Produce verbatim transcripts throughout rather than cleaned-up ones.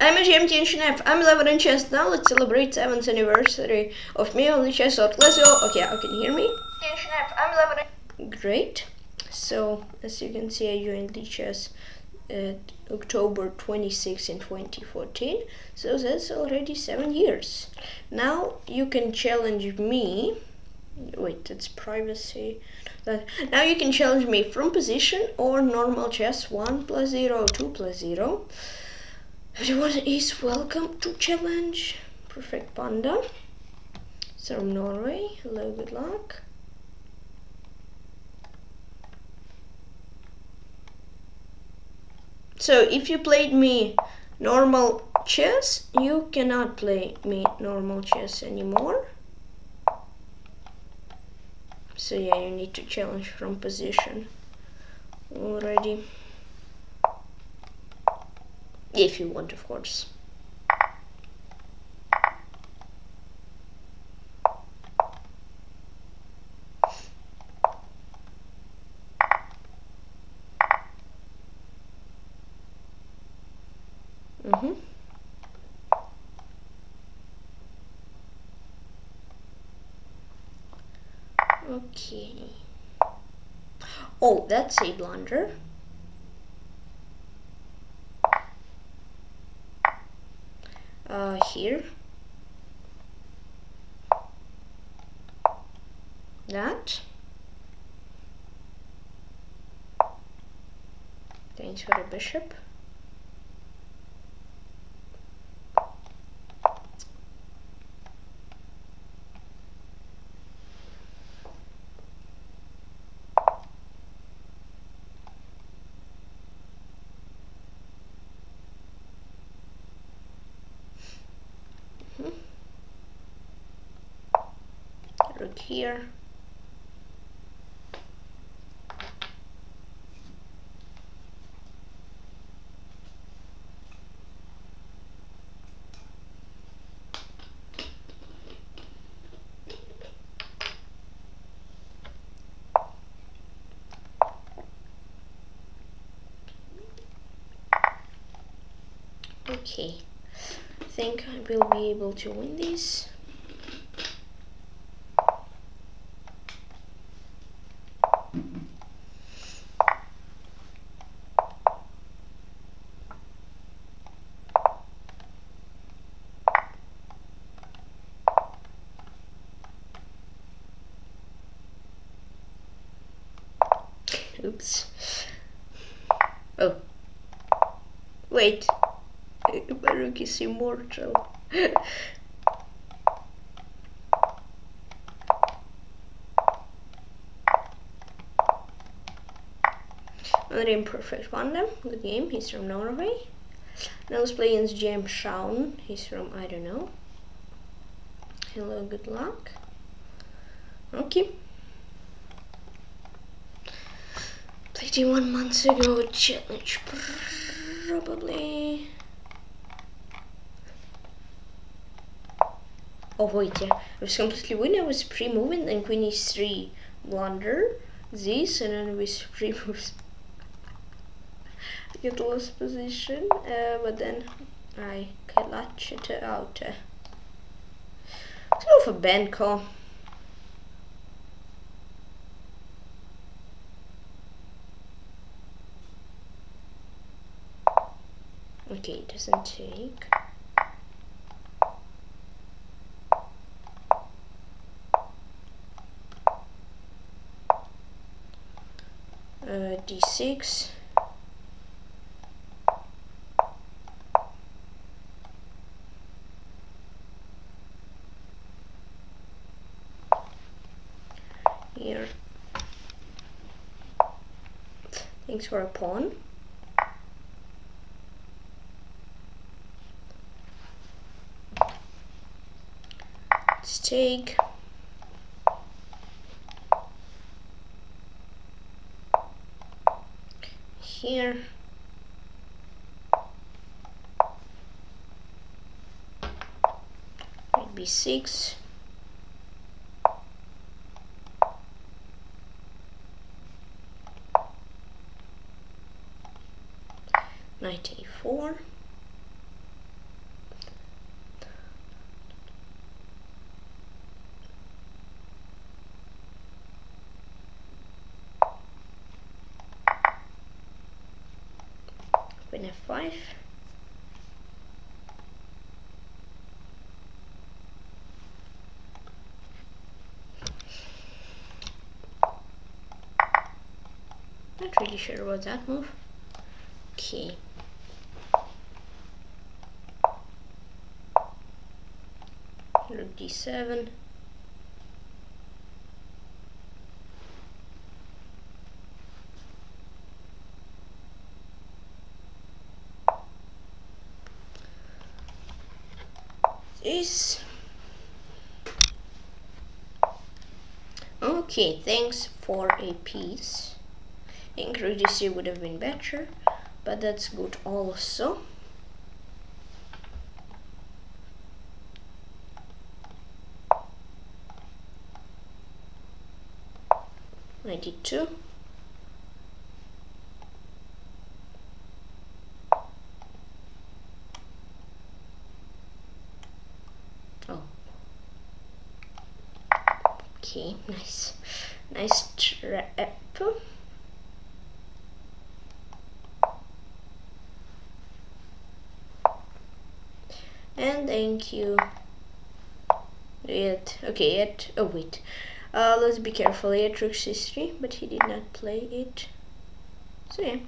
everybody, I'm GMTinshnef. I'm delivering chess. Now let's celebrate seventh anniversary of me on the chess org. Let's go. Okay, I can hear me. Tinshnef, I'm delivering. Great. So as you can see, I joined the chess at October twenty-sixth in twenty fourteen. So that's already seven years. Now you can challenge me. Wait, it's privacy. Now you can challenge me from position or normal chess. One plus zero, two plus zero. Everyone is welcome to challenge. PurrfectPanda. It's from Norway. Hello, good luck. So if you played me normal chess, you cannot play me normal chess anymore. So yeah, you need to challenge from position already. If you want, of course. Mm-hmm. Okay. Oh, that's a blunder. Uh, here. That. Thanks for the bishop. Here. Okay, I think I will be able to win this. Oh, wait, my rook is immortal. My name is PurrfectPanda, good game, he's from Norway. Now he's playing G M SHAUN, he's from, I don't know. Hello, good luck. Okay. One month ago challenge probably. Oh wait, yeah, I was completely winning. I was pre-moving, then queen e three blunder this, and then we pre-moves. I get lost position, uh, but then I clutch it out. Uh, let's go for Benko. Okay, it doesn't take. Uh, D six. Here. Thanks for a pawn. Take. Here. B six. Knight A four. open F five. Not really sure about that move. Okay. Rook d seven. This. Okay, thanks for a piece. I think rook d three would have been better, but that's good also. ninety-two. Oh. Okay, nice. Nice trap. And thank you. Yet, okay, yet, oh wait. Uh, let's be careful. He had rook c three, but he did not play it. So yeah.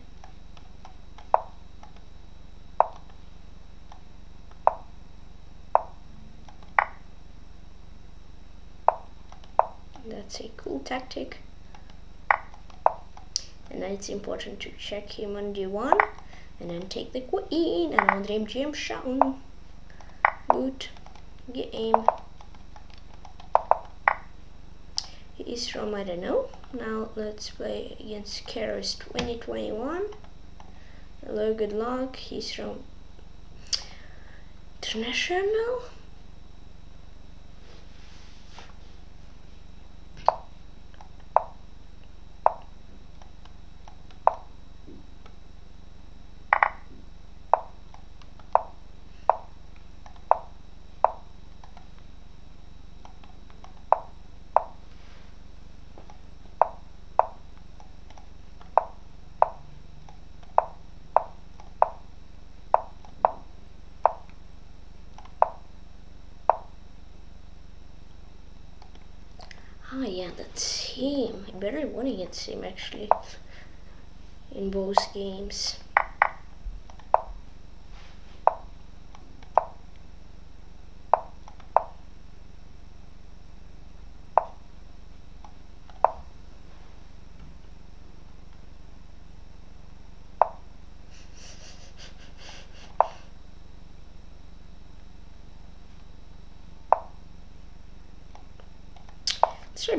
That's a cool tactic. And now it's important to check him on d one, and then take the queen, and on the G M SHAUN. Good game. He's from I don't know. Now let's play against KERES twenty twenty-one. Hello, good luck. He's from International. Oh yeah, that's him. I better won against him actually in both games.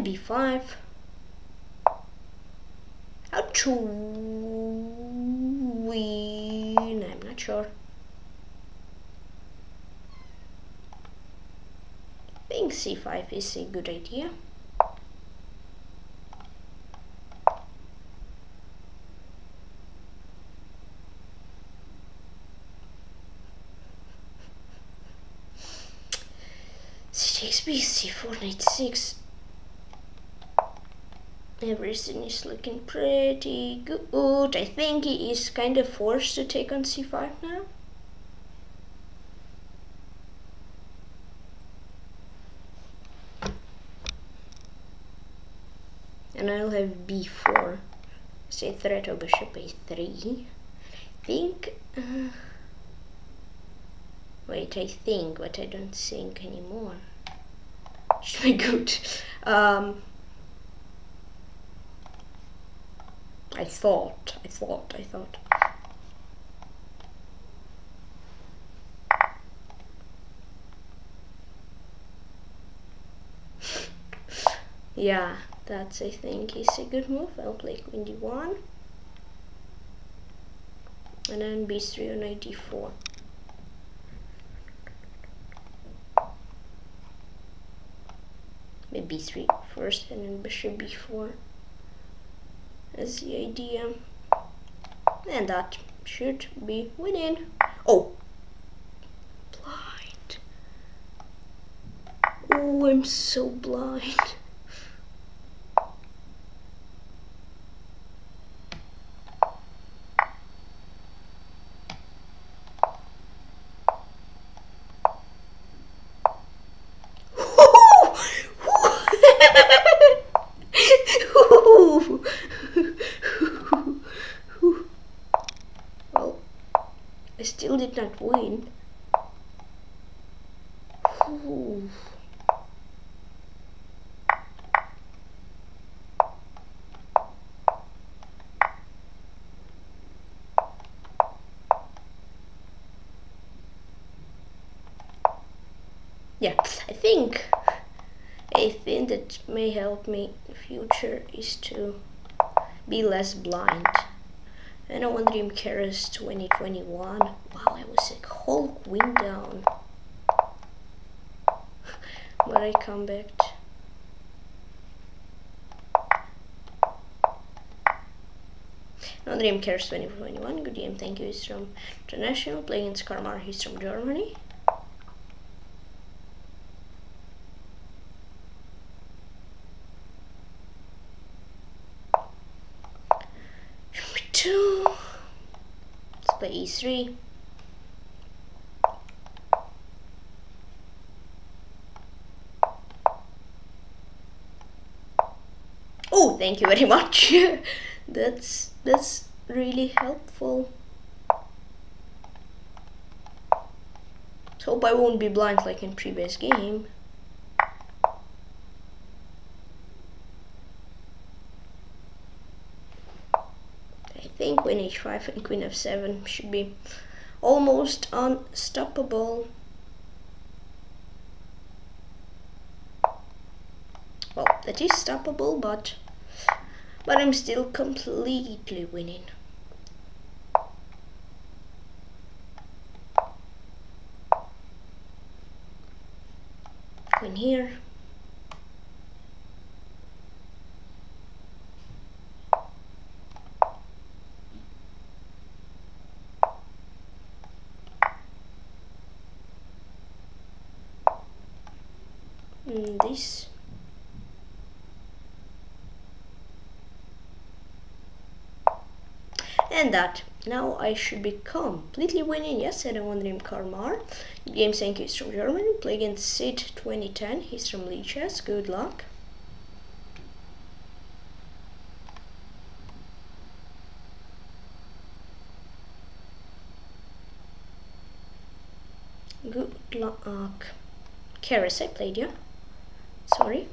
b five. How to win? I'm not sure. I think c five is a good idea. c six b, c four, knight six. Everything is looking pretty good. I think he is kind of forced to take on c five now. And I'll have b four. Say threat of bishop a three. I think... Uh, wait, I think, but I don't think anymore. Should be good. Um... I thought, I thought, I thought. Yeah, that's I think is a good move. I'll play queen d one. And then b three on knight d four. Maybe b three first and then bishop b four. That's the idea, and that should be winning. Oh, blind! Oh, I'm so blind. still did not win. Ooh. Yeah, I think a thing that may help me in the future is to be less blind. And I want to dream Keres twenty twenty-one. Wow, I was a whole queen down. But I come back. No dream Keres twenty twenty-one. Good game, thank you. He's from International, playing in Skarmar. He's from Germany. Play e three. Oh, thank you very much. that's that's really helpful. Hope I won't be blind like in previous game. I think queen h five and queen f seven should be almost unstoppable. Well, that is stoppable, but but I'm still completely winning. Queen here. This and that. Now I should be completely winning. Yes, I don't want to name Karmar. Game thank you, he's from Germany. Play against Sid twenty ten. He's from Leeches. Good luck. Good luck. Keres, I played you. Yeah? Sorry.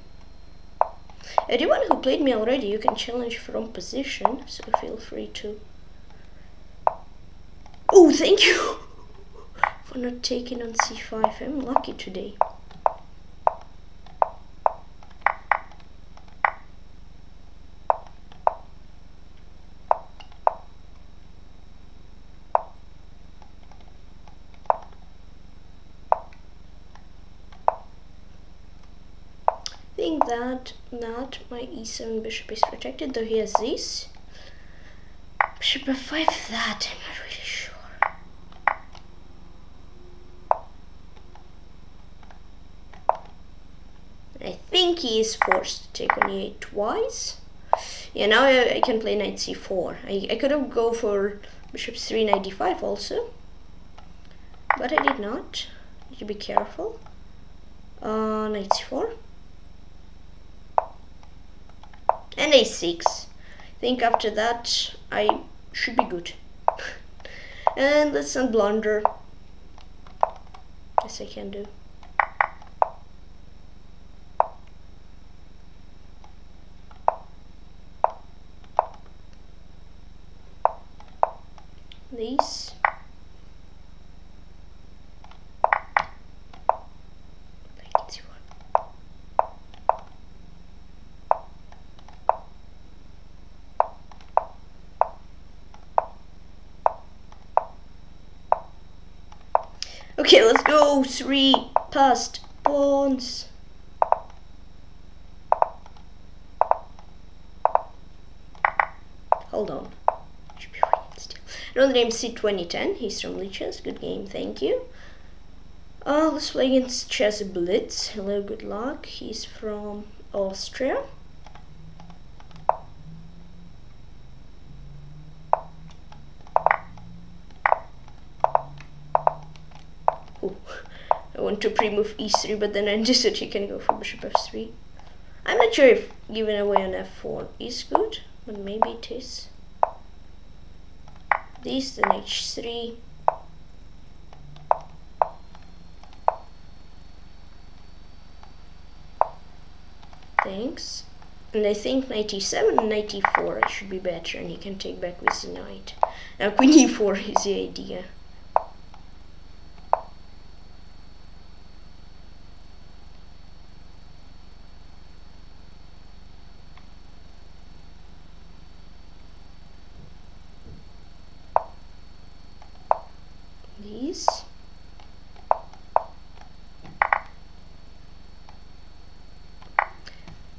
Anyone who played me already, you can challenge from position, so feel free to. Oh, thank you for not taking on c five. I'm lucky today. That that my e seven bishop is protected, though he has this bishop f five. That I'm not really sure. I think he is forced to take on e eight twice. Yeah, now I, I can play knight c four. I, I could have go for bishop three knight d five also, but I did not. You should be careful. Uh, knight c four. And a six. I think after that I should be good. And let's not blunder. Yes, I can do. These. Okay, let's go. Three past pawns. Hold on. Should be waiting still. Another name Sid twenty ten. He's from Leeches. Good game, thank you. Uh, let's play against chessBiltz. Hello, good luck. He's from Austria. To pre-move e three, but then I understood he can go for bishop f three. I'm not sure if giving away on f four is good, but maybe it is. This, then h three. Thanks. And I think knight e seven and knight e four should be better, and you can take back with the knight. Now queen e four is the idea.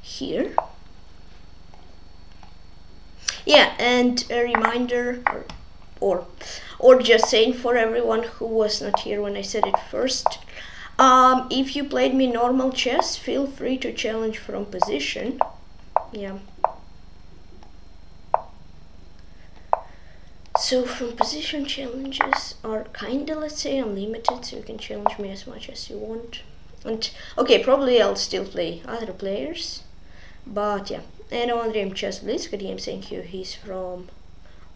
Here. Yeah, and a reminder, or, or or just saying for everyone who was not here when I said it first, um, if you played me normal chess, feel free to challenge from position. Yeah. So from position challenges are kinda, let's say, unlimited, so you can challenge me as much as you want. And okay, probably I'll still play other players. But yeah, and on the chessBiltz, good game, thank you. He's from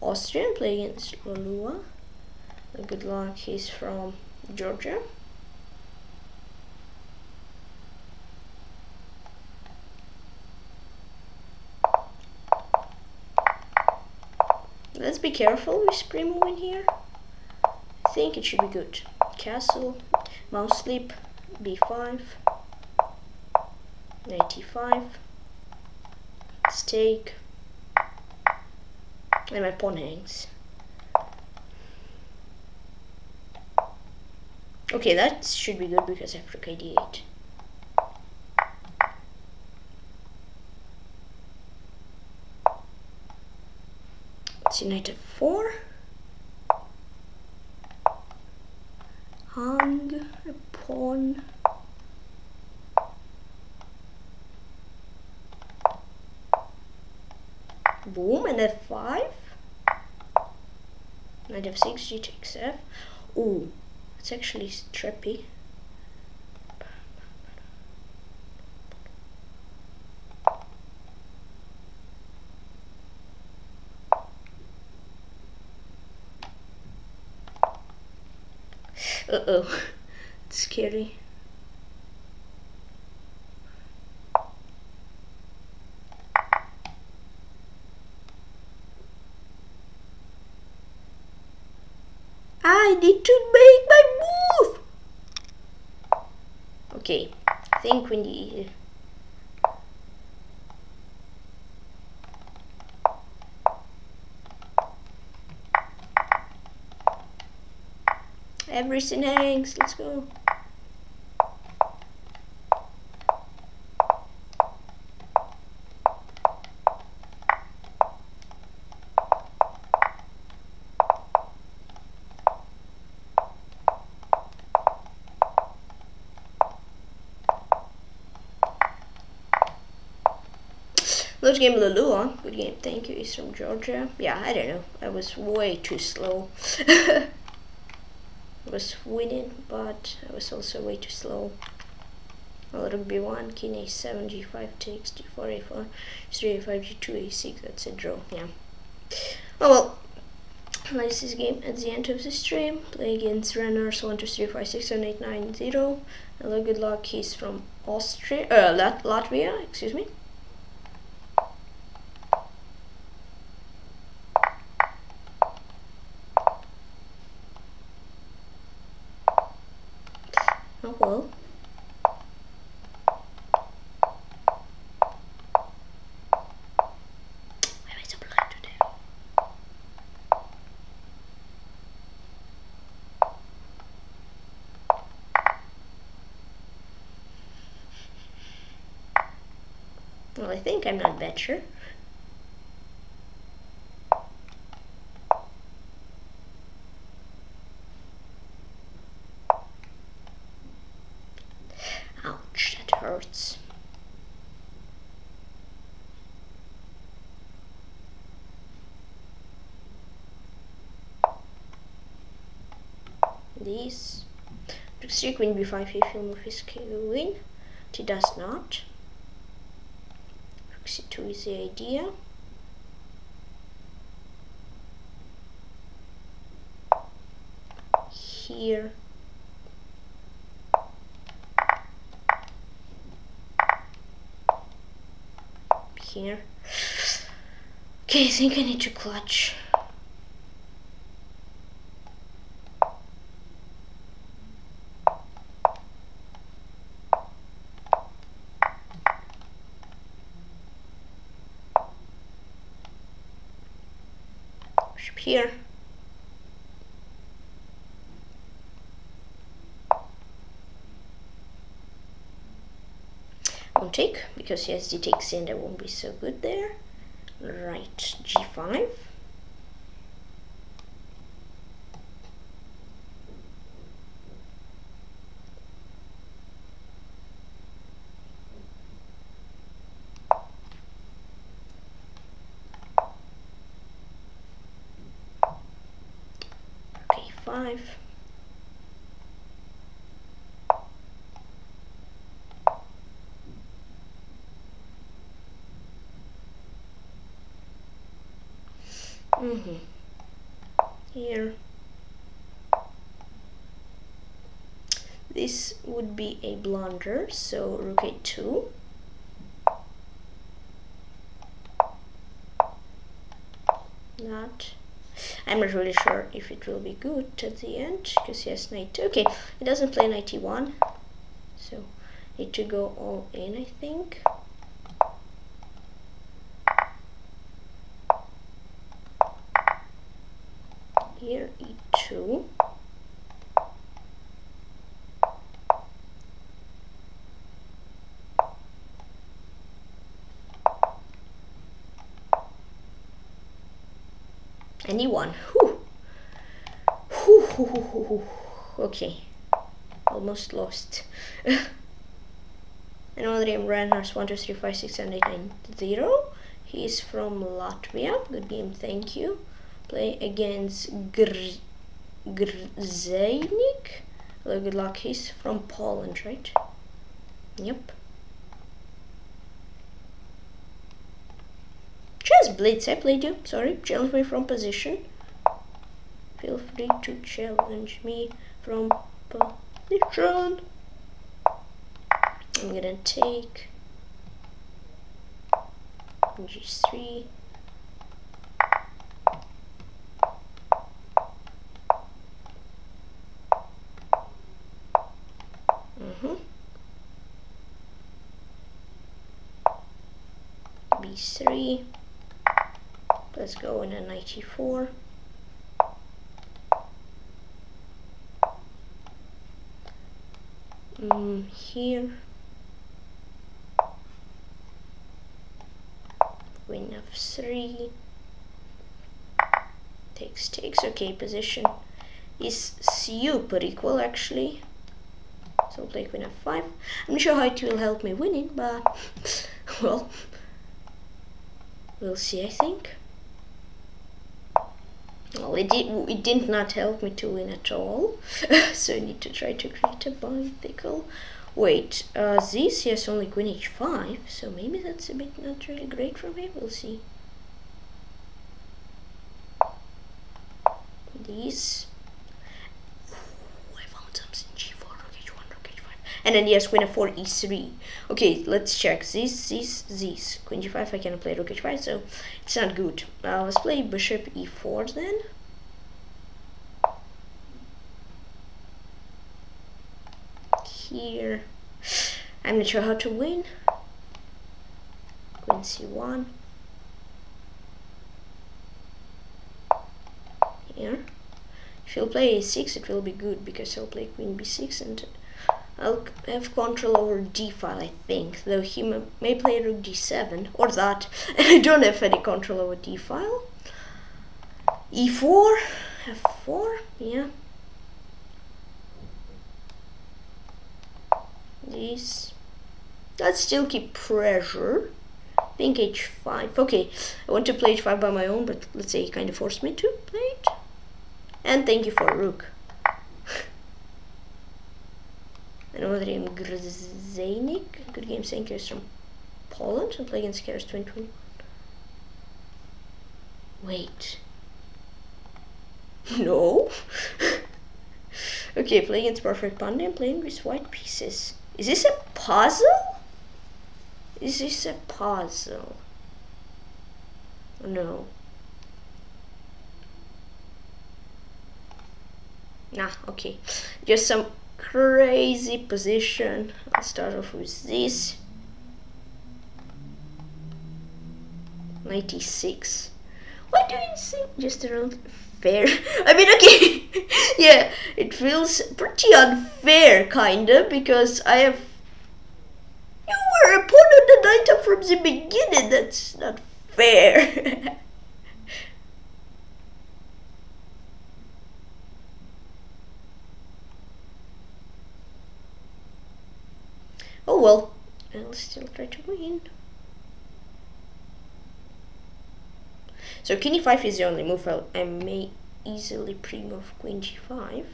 Austria, playing against Lulua. Good luck, he's from Georgia. Let's be careful with Primo in here. I think it should be good. Castle, mouse sleep, b five, knight e five. Take and my pawn hangs. Okay, that should be good because I have to k d eight. Let's see, knight f four. Hung a pawn. Boom, and f five, knight f six, g takes f. Ooh, it's actually trippy. Uh-oh, it's scary. I need to make my move. Okay, I think we need. Everything hangs. Let's go. Good game, Lulua. Good game. Thank you. He's from Georgia. Yeah, I don't know. I was way too slow. I was winning, but I was also way too slow. Well, rook b one, king a seven, g five takes, d four, a four, g three, a five, g two, a six. That's a draw. Yeah. Oh well. That's this game at the end of the stream. Play against runners one two three five six seven eight nine zero. Hello, good luck. He's from Austria. Uh, Lat Latvia. Excuse me. I think I'm not better. Ouch, that hurts. This rook three, queen b five, if he'll move his queen. He does not. Two is the idea. Here. here. Okay, I think I need to clutch. Should be here. Won't take, because yes, the takes in, that won't be so good there. Right, G five. Okay, five. Mm-hmm. Here. This would be a blunder, so rook a two. Not. I'm not really sure if it will be good at the end, because yes, knight two. Okay, it doesn't play knight e one, so need to go all in, I think. Here e two. And e one. Whew. Whew, whew, whew, whew, whew. Okay. Almost lost. Another name, Ryan Amir one two three five six seven eight nine zero. He is from Latvia. Good game, thank you. Play against Gr Grzejnik. Hello, good luck. He's from Poland, right? Yep. chessBiltz, I played you. Sorry, challenge me from position. Feel free to challenge me from position. I'm gonna take G three. B three. Let's go in a knight e four. Mm, here. Queen f three. Takes, takes. Okay, position is super equal actually. So play queen f five. I'm not sure how it will help me winning, but well, we'll see. I think. Well, it did. It did not help me to win at all. So I need to try to create a bicycle. Wait. Uh, this yes, only queen h five. So maybe that's a bit not really great for me. We'll see. These. And then yes, queen f four, e three. Okay, let's check this, this, this. Queen g five, I cannot play rook h five, so it's not good. Uh, let's play bishop e four then. Here. I'm not sure how to win. Queen c one. Here. If you'll play a six, it will be good, because I'll play queen b six and I'll have control over d file, I think, though he may play rook d seven or that, and I don't have any control over d file. e four, f four, yeah. This. Let's still keep pressure. I think h five. Okay, I want to play h five by my own, but let's say he kind of forced me to play it. And thank you for rook. Another name, Grzejnik. Good game, thank you. He's from Poland and play against KERES twenty twenty-one. Wait. No? Okay, play against PurrfectPanda and playing with white pieces. Is this a puzzle? Is this a puzzle? No. Nah, okay. Just some crazy position. I'll start off with this. ninety-six. Why do you think just around fair? I mean, okay. Yeah, it feels pretty unfair, kinda, because I have... You were a pawn on the knight up from the beginning. That's not fair. Oh well, I'll still try to win. So king e five is the only move I'll, I may easily pre-move queen g five.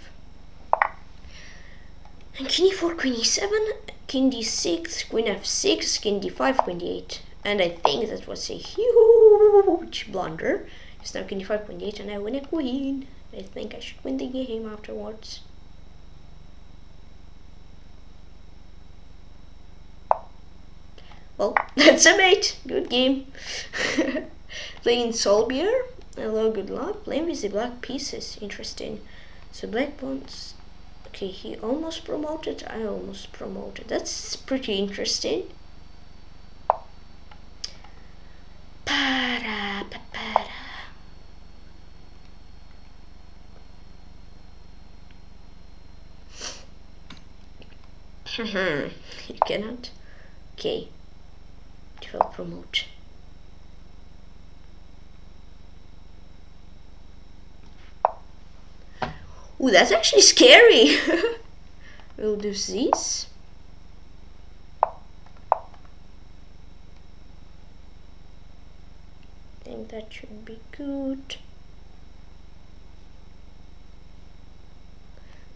And king e four, queen e seven, king d six, queen f six, king d five, queen d eight. And I think that was a huge blunder. It's now king d five, queen d eight, and I win a queen. I think I should win the game afterwards. Well, that's a mate. Good game. Playing Solbyer. Hello, good luck. Playing with the black pieces. Interesting. So black pawns. Okay, he almost promoted. I almost promoted. That's pretty interesting. Para, pa, para. You cannot. Okay. I'll promote. Ooh, that's actually scary. We'll do this. I think that should be good.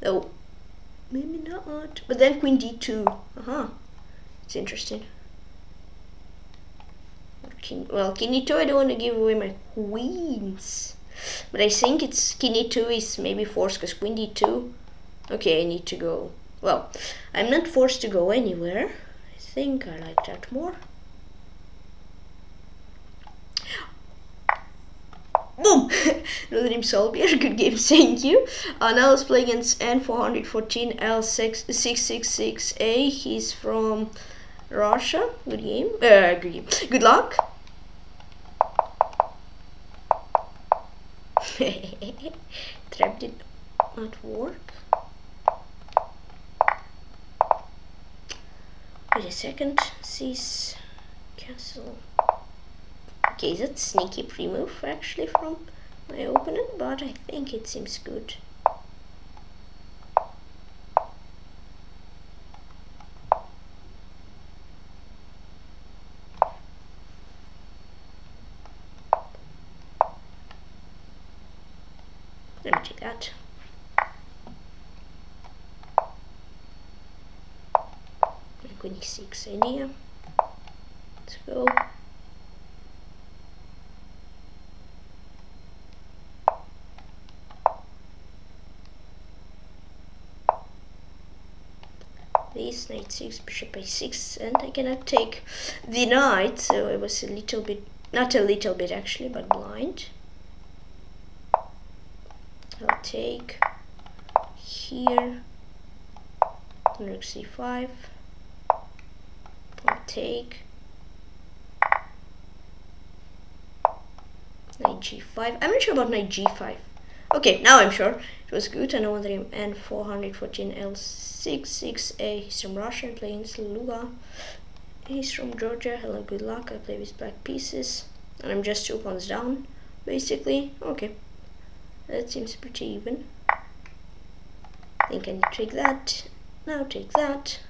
Though, maybe not. But then queen d two. Uh-huh. It's interesting. King, well, king e two, I don't want to give away my queens, but I think it's king e two is maybe forced because queen d two. Okay, I need to go. Well, I'm not forced to go anywhere. I think I like that more. Boom! Another name Solbyer, good game, thank you. Uh, now let's play against N four one four L six six six A. He's from Russia. Good game. Uh, good game. Good luck. Trap did not work. Wait a second. Cease. Castle. Okay, that's sneaky pre-move actually from my opponent, but I think it seems good. Let me check that. Queen e six idea. Let's go. This knight six, bishop a six, and I cannot take the knight, so I was a little bit, not a little bit actually, but blind. I'll take here, rook c five, I'll take knight g five, I'm not sure about knight g five, okay, now I'm sure, it was good, and I want the name N four one four L six six six A, he's from Russia, I'm playing Lulua, he's from Georgia, hello, good luck, I play with black pieces, and I'm just two pawns down, basically, okay. That seems pretty even. I think I need to take that. Now take that.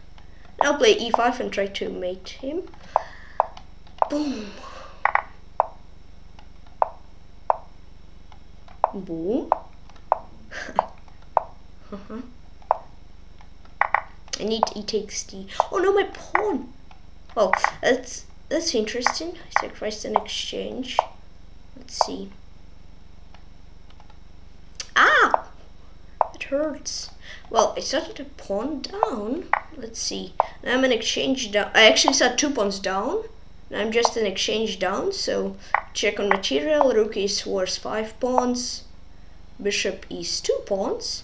Now play e five and try to mate him. Boom. Boom. uh-huh. I need e takes d. Oh no, my pawn. Well, that's that's interesting. I sacrificed an exchange. Let's see. Ah! It hurts. Well, I started a pawn down. Let's see. Now I'm an exchange down. I actually started two pawns down. Now I'm just an exchange down, so Check on material, rook e four five pawns, bishop is two pawns.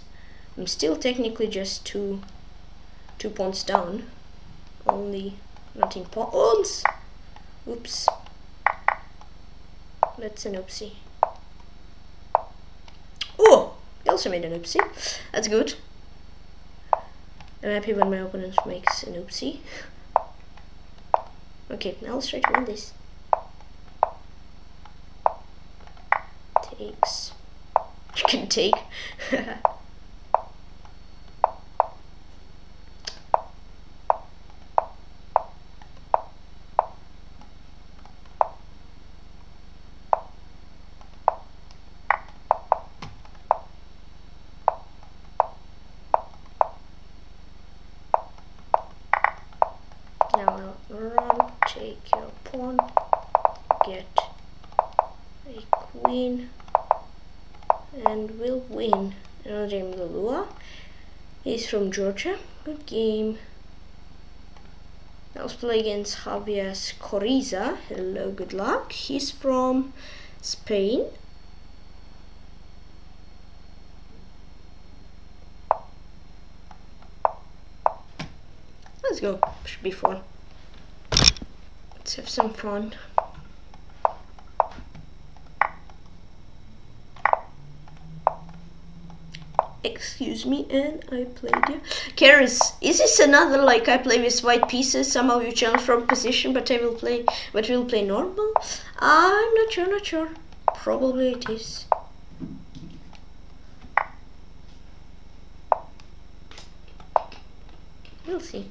I'm still technically just two two pawns down, only nothing pawns. Oops, that's an oopsie. Oh, I also made an oopsie, that's good. I'm happy when my opponent makes an oopsie. Okay, now let's try to win this. Takes. You can take. From Georgia. Good game. Now let's play against Javier Escoriza. Hello, good luck. He's from Spain. Let's go. Should be fun. Let's have some fun. Excuse me, and I played you. Keres, is this another like I play with white pieces? Somehow you change from position, but I will play, but we'll play normal. I'm not sure, not sure. Probably it is. We'll see.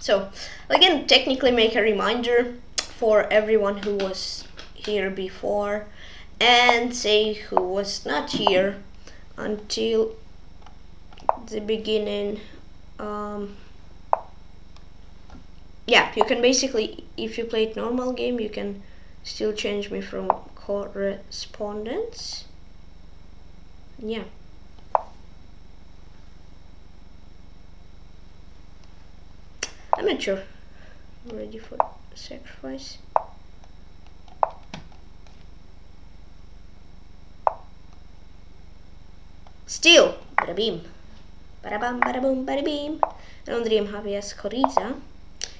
So, I can technically make a reminder for everyone who was here before and say who was not here until the beginning. Um, yeah, you can basically, if you played normal game, you can still change me from correspondence. Yeah. I'm not sure. I'm ready for sacrifice. Still, bada beam, bada bam, bada boom, bada beam. And dream Javier Escoriza.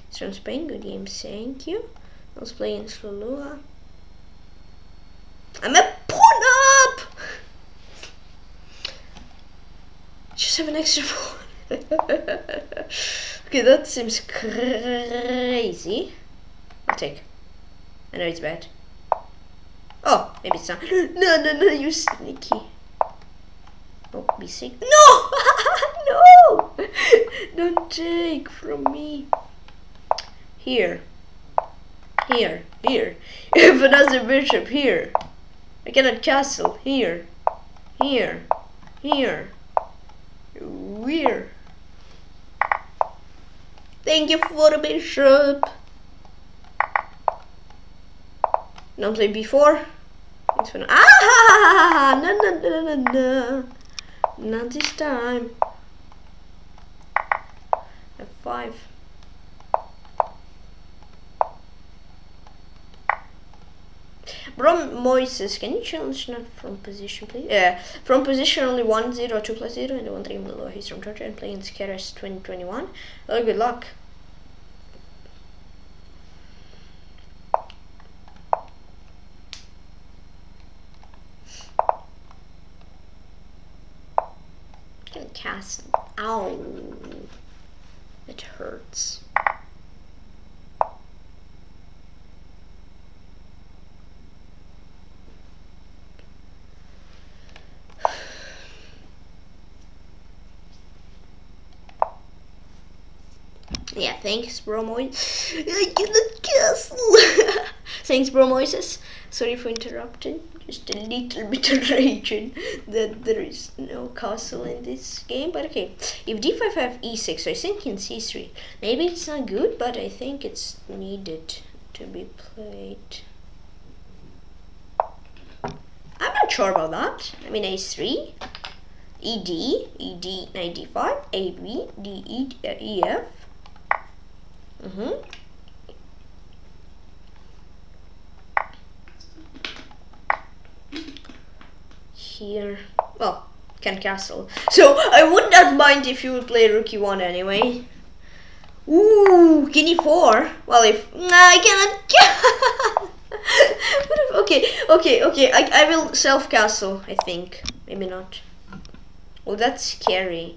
It's from Spain. Good game, thank you. I was playing Lulua. I'm a pawn up. Just have an extra pawn. Okay, that seems crazy. I'll take. I know it's bad. Oh, maybe it's not. No, no, no, you sneaky. Oh, b six. No! No! Don't take from me. Here. Here. Here. If another bishop, here. I cannot castle. Here. Here. Here. Where? Thank you for the bishop. Don't play before. It's fun. Ah! No, no, no, no, no. Not this time. F five. Bro Moises, can you challenge not from position, please? Yeah, from position only one zero, two plus zero, and one three below. He's from Georgia and playing KERES twenty twenty-one. Oh, good luck. Can cast. Ow. It hurts. Yeah, thanks, bro Moises. I cannot castle. Thanks, bro Moises. Sorry for interrupting. Just a little bit of raging that there is no castle in this game. But okay, if d five, I have e six, so I think in c three. Maybe it's not good, but I think it's needed to be played. I'm not sure about that. I mean, a three. E D, E D ninety-five, A B, D E, E F. Mm-hmm. Here, well, can castle. So I would not mind if you would play rookie one anyway. Ooh, guinea four. Well, if nah, I cannot. What if, okay, okay, okay. I I will self castle. I think maybe not. Oh, that's scary.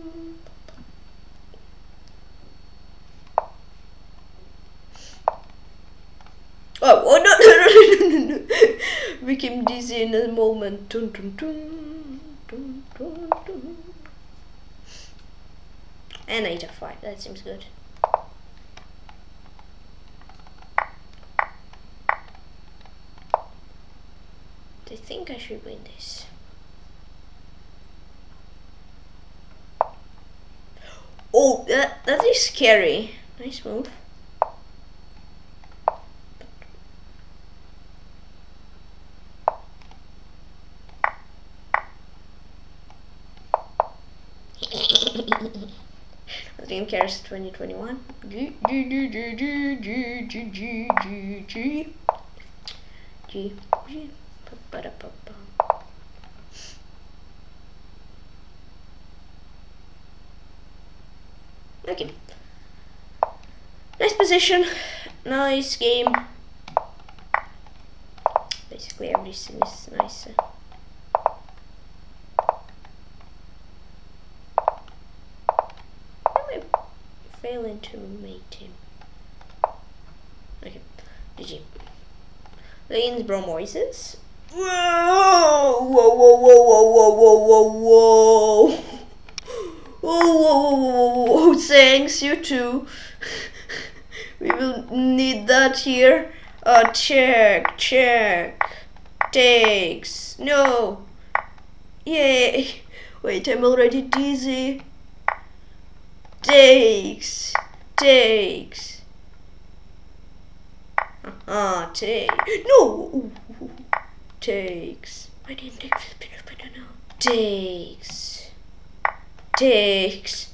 Became dizzy in a moment. Dun, dun, dun, dun, dun, dun. And eight F five, that seems good. I think I should win this. Oh, that, that is scary. Nice move. KERES twenty twenty-one. G G G G G G G G G G G G. Okay. Nice position. Nice game. Basically everything is nice. Failing to mate him. Okay, G G. Lane's bromoises. Whoa! Whoa! Whoa! Whoa! Whoa! Whoa! Whoa! Whoa! Whoa! Whoa! Whoa! Whoa! Thanks, you too. We will need that here. Uh, check, check, takes. No. Yay! Wait, I'm already dizzy. Takes, takes. Ah, uh-huh, take. No, takes. I didn't take this peanut butter now. Takes, takes,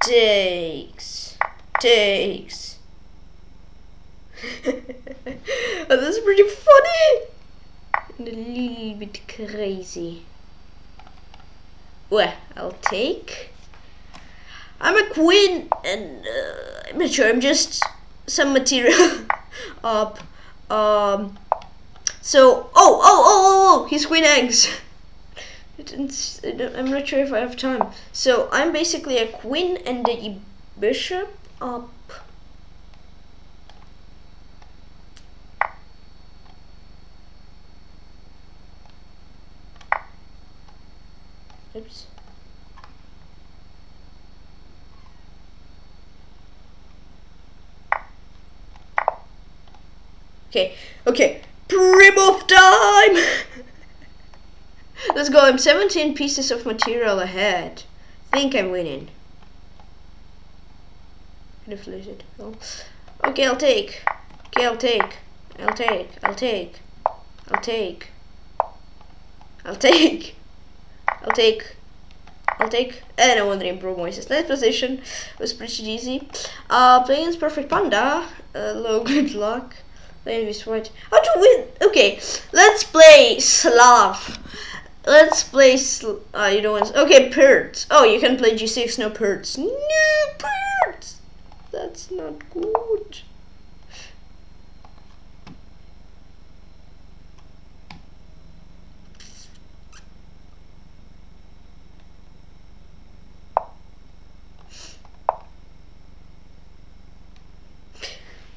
takes, takes. Oh, that's pretty funny and a little bit crazy. Well, I'll take. I'm a queen, and uh, I'm not sure. I'm just some material up. Um. So, oh, oh, oh, oh, he's queen eggs. I didn't, I don't, I'm not sure if I have time. So I'm basically a queen and a bishop up. Oops. Okay, okay. Pre-move time! Let's go. I'm seventeen pieces of material ahead. I think I'm winning. Could have lost it. Oh. Okay, I'll take. Okay, I'll take. I'll take. I'll take. I'll take. I'll take. I'll take, I'll take, and I want to improve Moises. Nice position, it was pretty easy. Uh, playing is PurrfectPanda, hello, good luck. Playing with white, how to win? Okay, let's play Slav. Let's play, sl uh, you don't want to, okay, Perts. Oh, you can play G six, no Perts. No Perts! That's not good.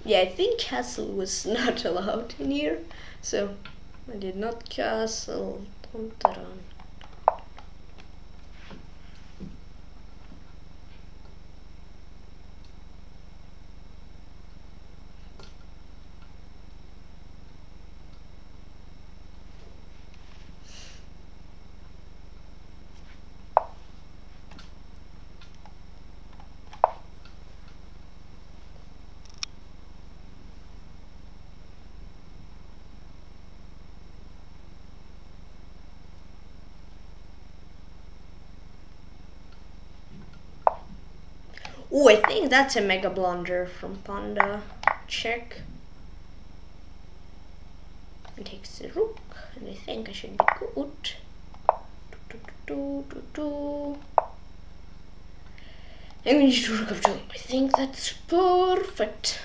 Yeah, I think castle was not allowed in here, so I did not castle. Dun, dun, dun. Ooh, I think that's a mega blunder from Panda. Check. And takes the rook, and I think I should be good. Do, do, do, do, do. And we need to rook of two. I think that's perfect.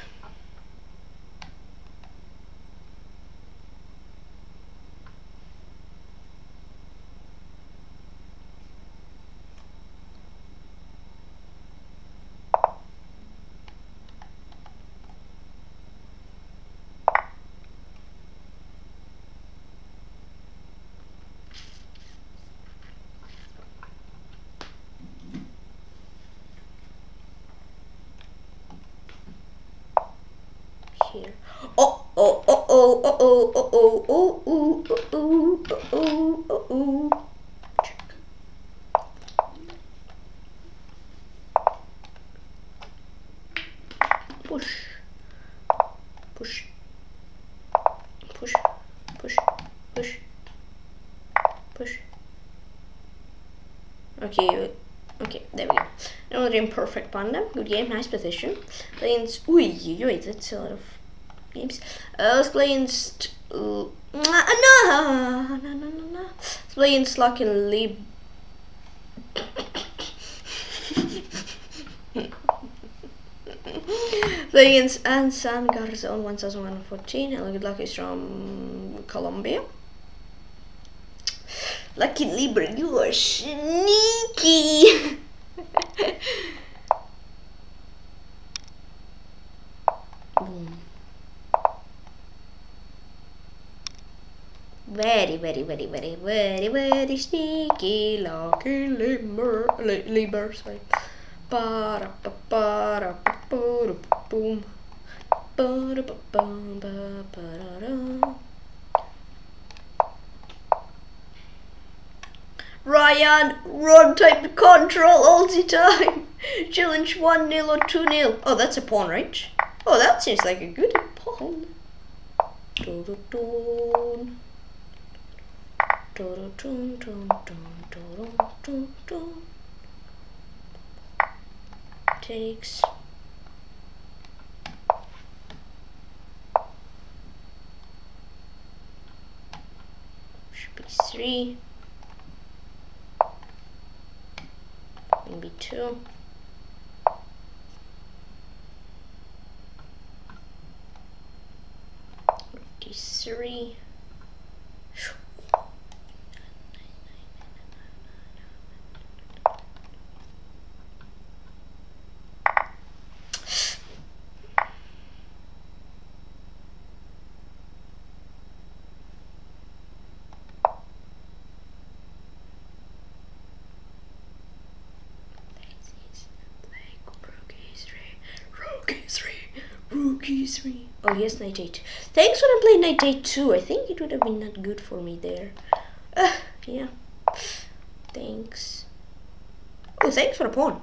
Oh, oh, oh, oh, oh, oh, oh, oh, oh, oh, oh, oh, oh. Another imperfect panda. Good game, nice position. Lanes. Ooh, wait, that's a lot of games. Uh, let's play in st uh, nah, nah, nah, nah, nah, nah. Let's play in Slack and Lib. Play in ANDSANGARZON one one one four. Hello, good luck is from Colombia. Lucky Libra, you are sneaky. Boom. Very, very, very, very, very, very sneaky, lucky lemur, lemur, sorry. Para, pa, para, pa, pa, boom. Para, pa, pa, pa, pa. Ryan, run type control all the time. Challenge one nil or two nil. Oh, that's a pawn, right? Oh, that seems like a good pawn. Do do do. Do do do do do do do. Takes. Should be three. Maybe two. Three. Three. Oh, yes, knight eight. Thanks when I played knight eight too. I think it would have been not good for me there. Uh, yeah. Thanks. Oh, thanks for the pawn.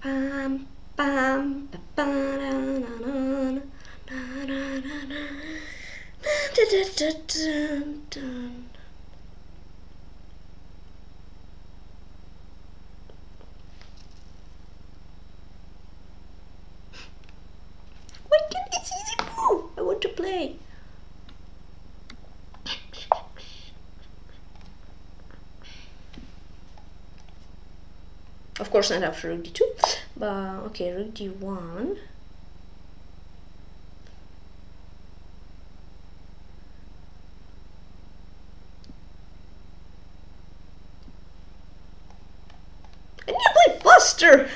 Pam pam pa pa na na na na na na da da da da da. Of course not after rook d two, but okay, rook d one. I need to play faster!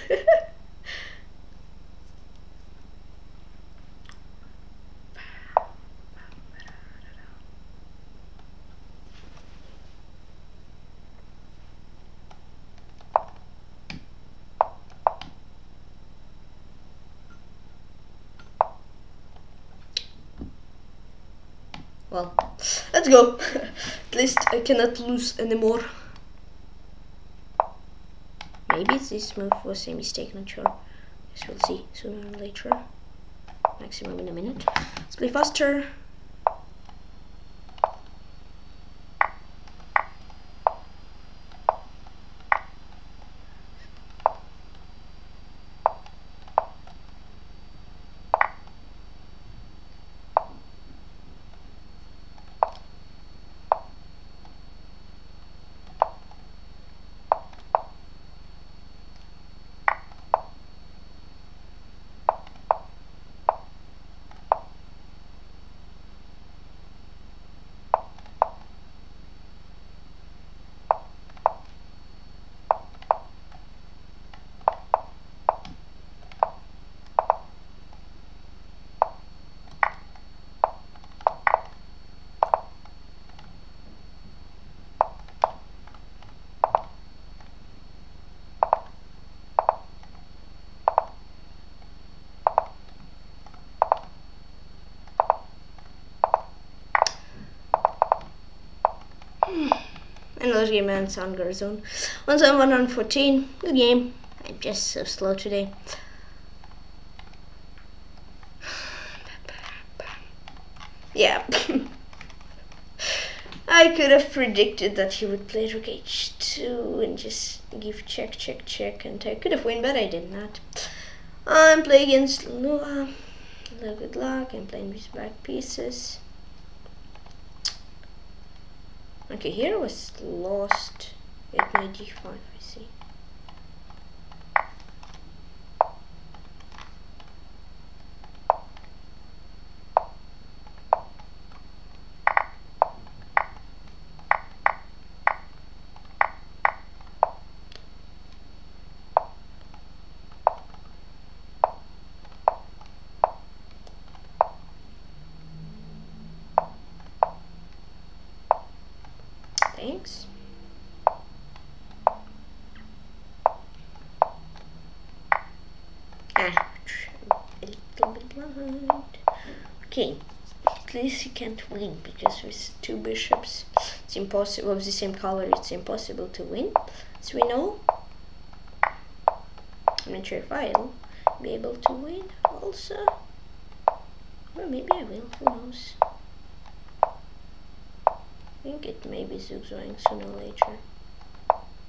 Well, let's go. At least I cannot lose anymore. Maybe this move was a mistake, not sure. Guess we'll see sooner or later. Maximum in a minute. Let's play faster. another game on ANDSANGARZON eleven fourteen. Good game. I'm just so slow today. Yeah. I could have predicted that he would play rook h two and just give check, check, check, and I could have won, but I did not. I'm playing against Lulua. Hello, good luck. I'm playing with black pieces. Okay, here was lost with my d five, I see. Okay, at least you can't win, because with two bishops it's impossible, of the same color it's impossible to win, as we know. I'm not sure if I'll be able to win also, or maybe I will, who knows. I think it may be zugzwang sooner or later,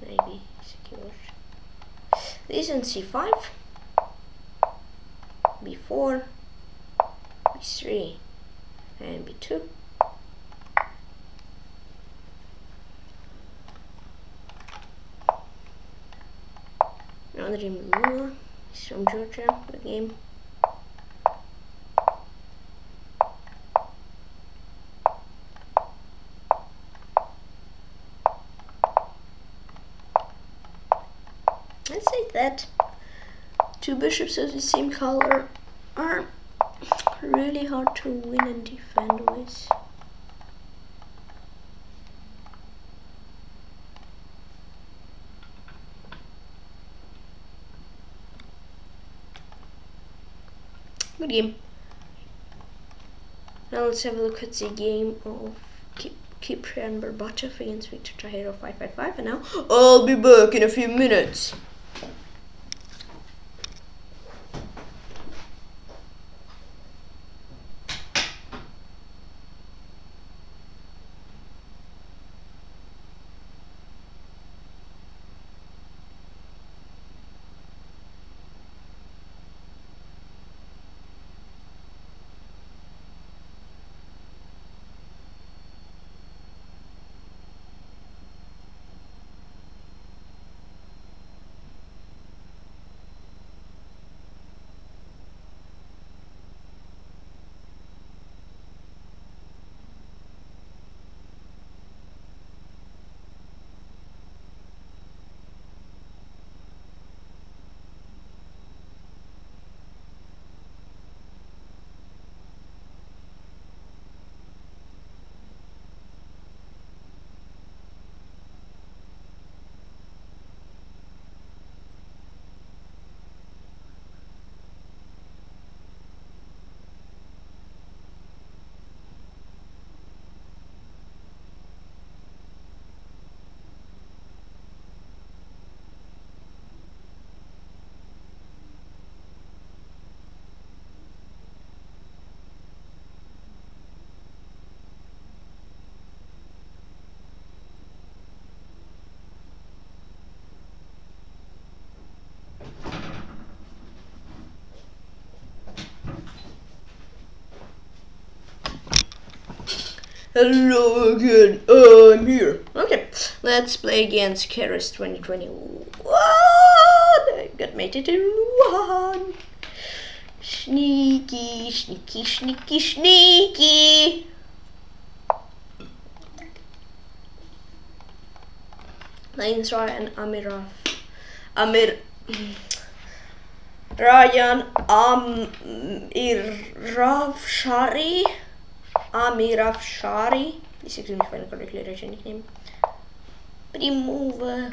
maybe, secure. This on c five, b four, b three and b two. Another game, Lulua. He's from Georgia. Good game. Let's say that two bishops of the same color are really hard to win and defend with. Good game. Now let's have a look at the game of Kip Kiprian Barbatov against Victor Tahiro five five five, and now I'll be back in a few minutes. Hello again, I'm here. Okay, let's play against KERES twenty twenty-one. I got mated in one. Sneaky, sneaky, sneaky, sneaky. Playing Ryan Amir Amir Ryan Amir Afshari. Amir Afshari. This is the final correctly right nickname. Pre-mover.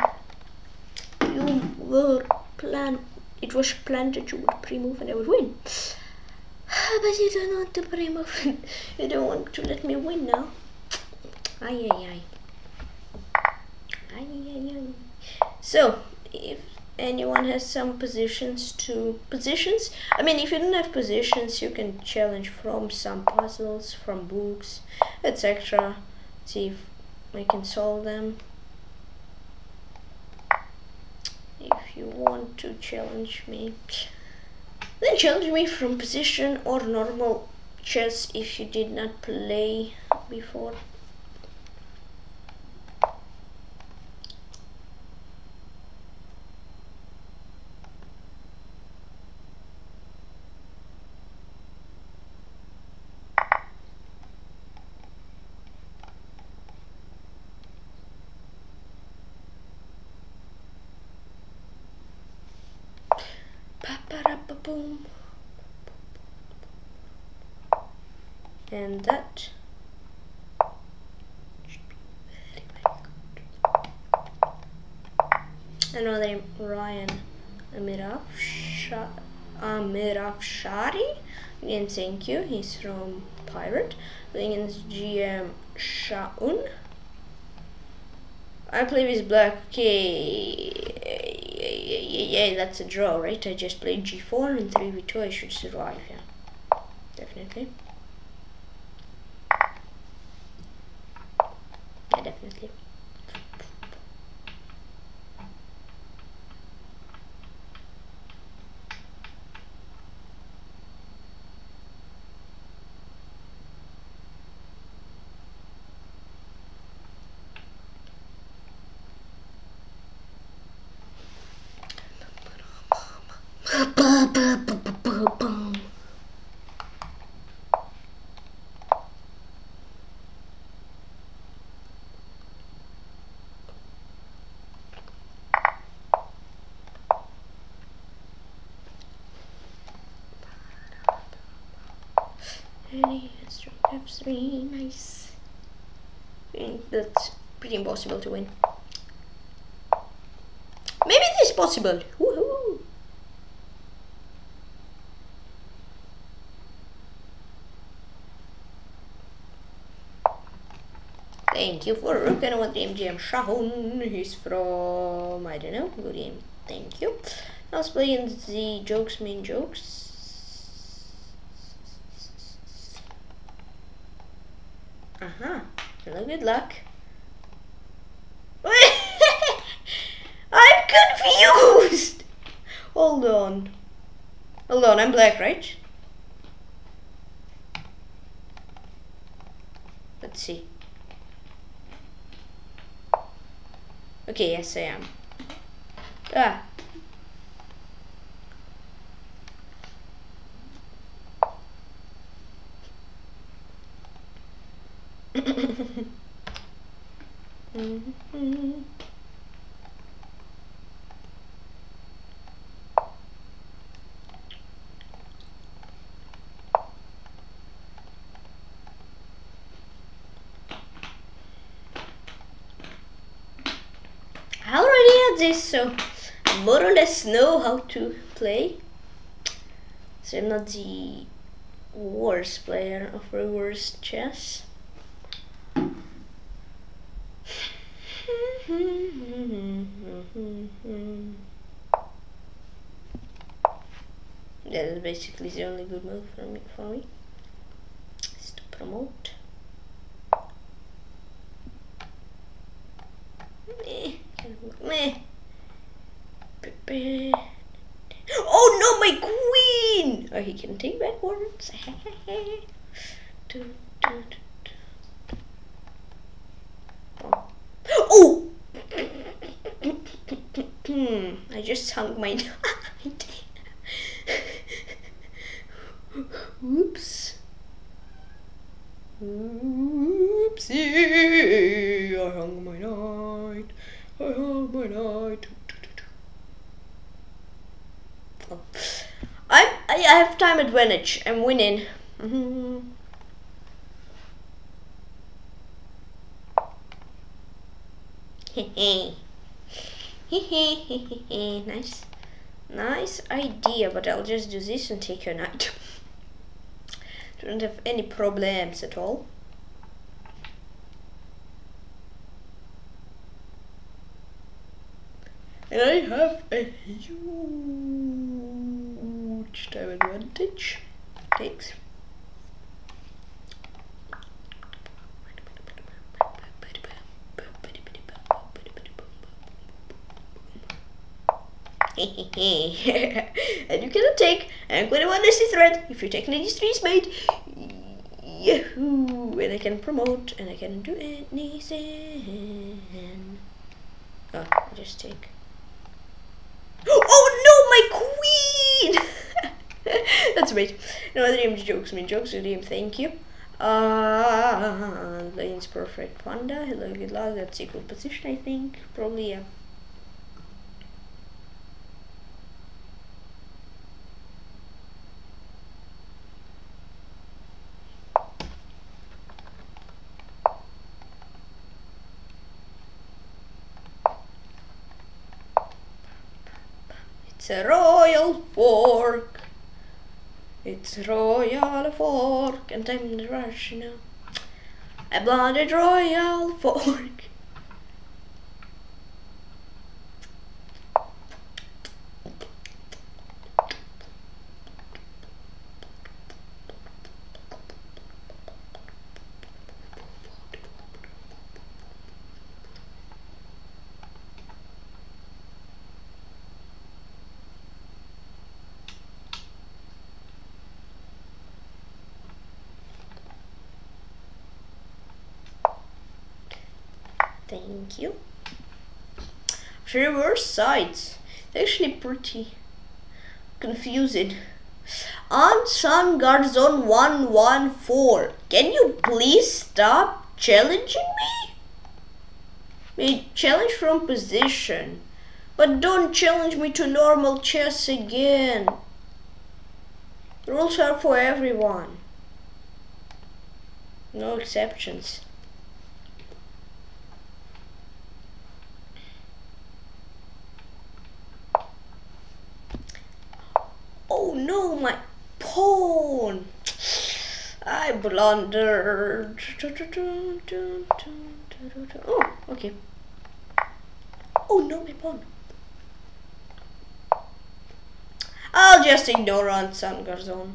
You were planned. It was planned that you would pre-move and I would win. But you don't want to pre-move. You don't want to let me win now. Aye, aye, aye. So if anyone has some positions to positions, I mean, if you don't have positions, you can challenge from some puzzles, from books, et cetera. See if I can solve them. If you want to challenge me, then challenge me from position or normal chess if you did not play before. And that should be very, very good. Another Ryan Amir Afshari. Again, thank you. He's from Pirate. Playing against G M SHAUN. I play with black. Okay. Yeah, that's a draw, right? I just played G four and three v two. I should survive, yeah. Definitely. Yeah, definitely. F three, nice. That's pretty impossible to win. Maybe it is possible. Woohoo! Thank you for looking at the G M SHAUN. He's from, I don't know, good game. Thank you. I was playing the TheJokesMeanJokes. Aha, hello, good luck. I'm confused! Hold on. Hold on, I'm black, right? Let's see. Okay, yes I am. Ah. Mm-hmm. I already had this, so I more or less know how to play. So I'm not the worst player of reverse chess. That is basically the only good move for me, for me is to promote. Oh no, my queen! Oh, he can take backwards. Oh! Hmm, I just hung my knight. Oops. Oopsie, I hung my knight. I hung my knight. Oh. I, I have time advantage. I'm winning. Mm-hmm. Hehe. Hehehehe, nice, nice idea, but I'll just do this and take your knight. Don't have any problems at all. and I have a huge time advantage. Thanks. And you cannot take N four one four L six six six A nasty threat if you take ninety-three's mate. Yahoo! And I can promote and I can do anything. Oh, I'll just take. Oh no, my queen! That's right. No other name, jokes mean jokes. Good name, thank you. Uh, Lane's perfect panda. Hello, good luck. That's equal position, I think. Probably, yeah. It's a royal fork. It's royal fork, and I'm in the rush now. A blooded royal fork. Thank you. Reverse sides. Actually pretty confusing. ANDSANGARZON one one four. Can you please stop challenging me? May challenge from position. But don't challenge me to normal chess again. The rules are for everyone. No exceptions. Oh no, my pawn! I blundered. Oh, okay. Oh no, my pawn. I'll just ignore ANDSANGARZON.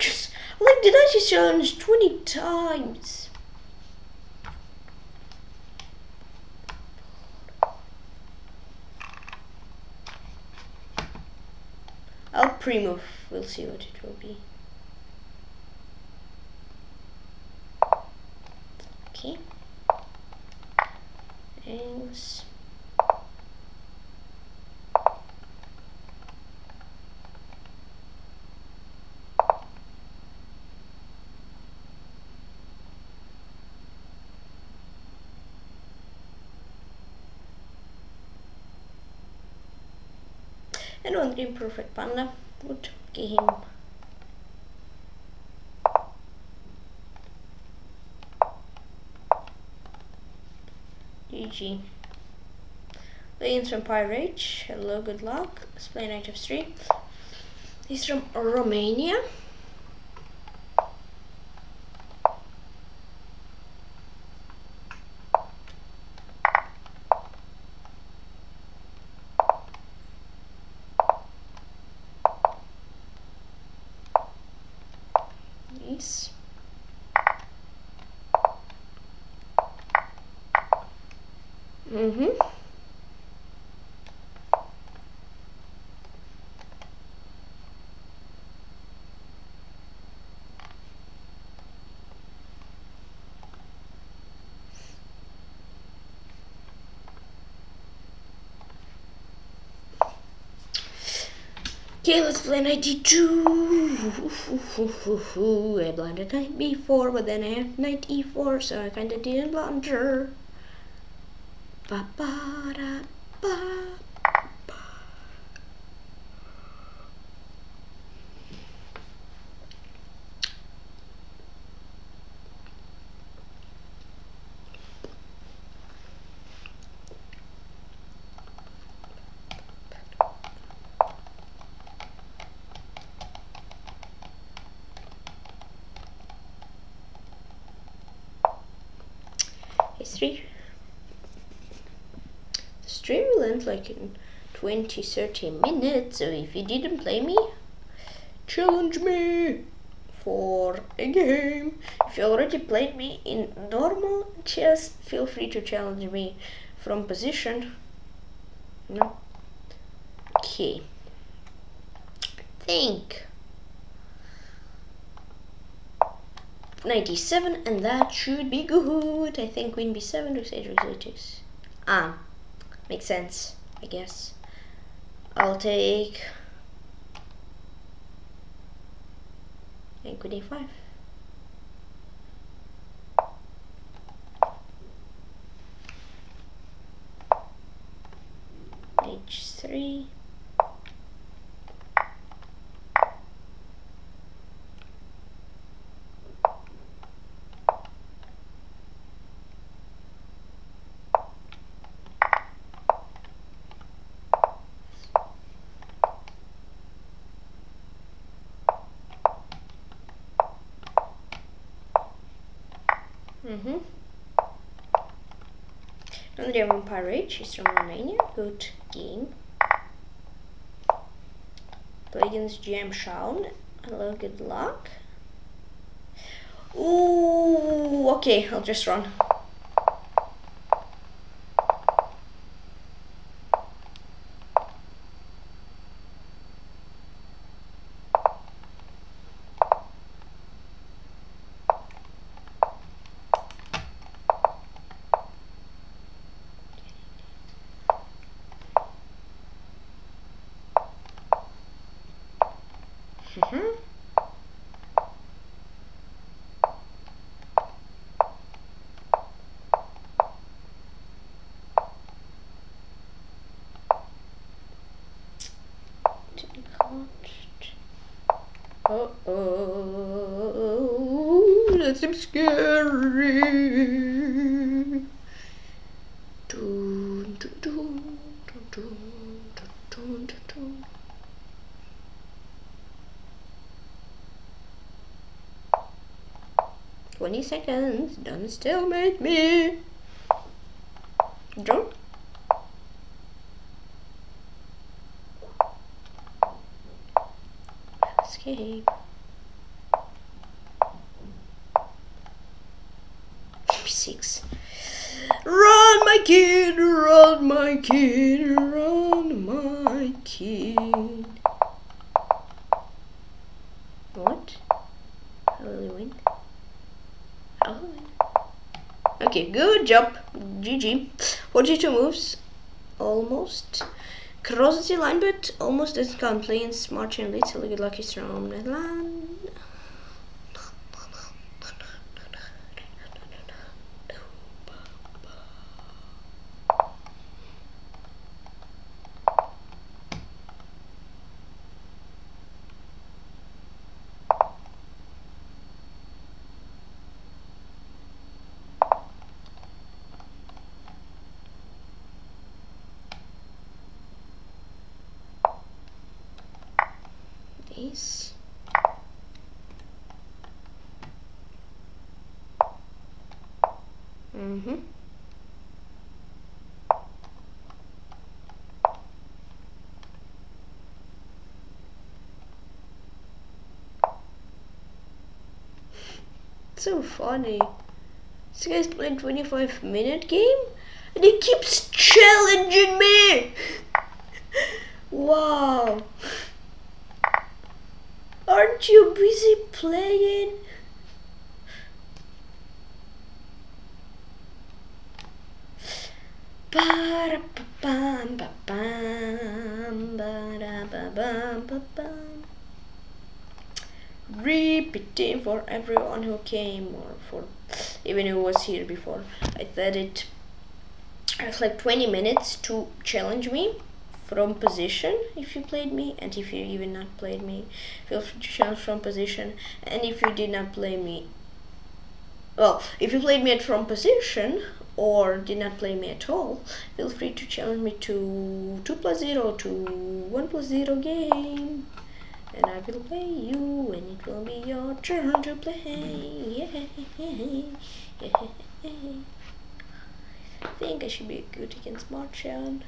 Just, like, did I just challenge twenty times? I'll pre-move, we'll see what it will be. Okay. Thanks. And on the perfect panda would give him. G G. Lane's vampirerage. Hello, good luck. Let's play knight f three. He's from Romania. Okay, let's play knight d two. I blundered knight b four, but then I have knight e four, so I kinda didn't blunder. Ba ba da ba ba. Three. England like in twenty to thirty minutes, so if you didn't play me, challenge me for a game. If you already played me in normal chess, feel free to challenge me from position. No. Okay. Think. ninety-seven, and that should be good. I think queen b seven, rook h eight, rook h eight. Ah, makes sense, I guess. I'll take... and queen a five. h three. Mm-hmm. Andrea Vampirerage is from Romania. Good game. Play against G M SHAUN. Hello, good luck. Ooh, okay, I'll just run. Uh-oh, that seems scary. Dun, dun, dun, dun, dun, dun, dun, dun. Twenty seconds, don't stalemate me. Don't. Escape. Six. Run, my kid, run, my kid, run, my kid. What? How will you win? How will you win? Okay, good job. G G. forty-two moves. Almost. Crosses the line, but almost doesn't count. Plains, marching, little good luck is from Netherlands. Mm-hmm. So funny. This guy's playing twenty-five minute game and he keeps challenging me. Wow. Aren't you busy playing? Repeating for everyone who came, or for even who was here before. I said it. It's like twenty minutes to challenge me from position if you played me, and if you even not played me, feel free to challenge from position. And if you did not play me, well, if you played me at from position or did not play me at all, feel free to challenge me to two plus zero, to one plus zero game, and I will play you, and it will be your turn to play. Yeah. I think I should be good against Marchand.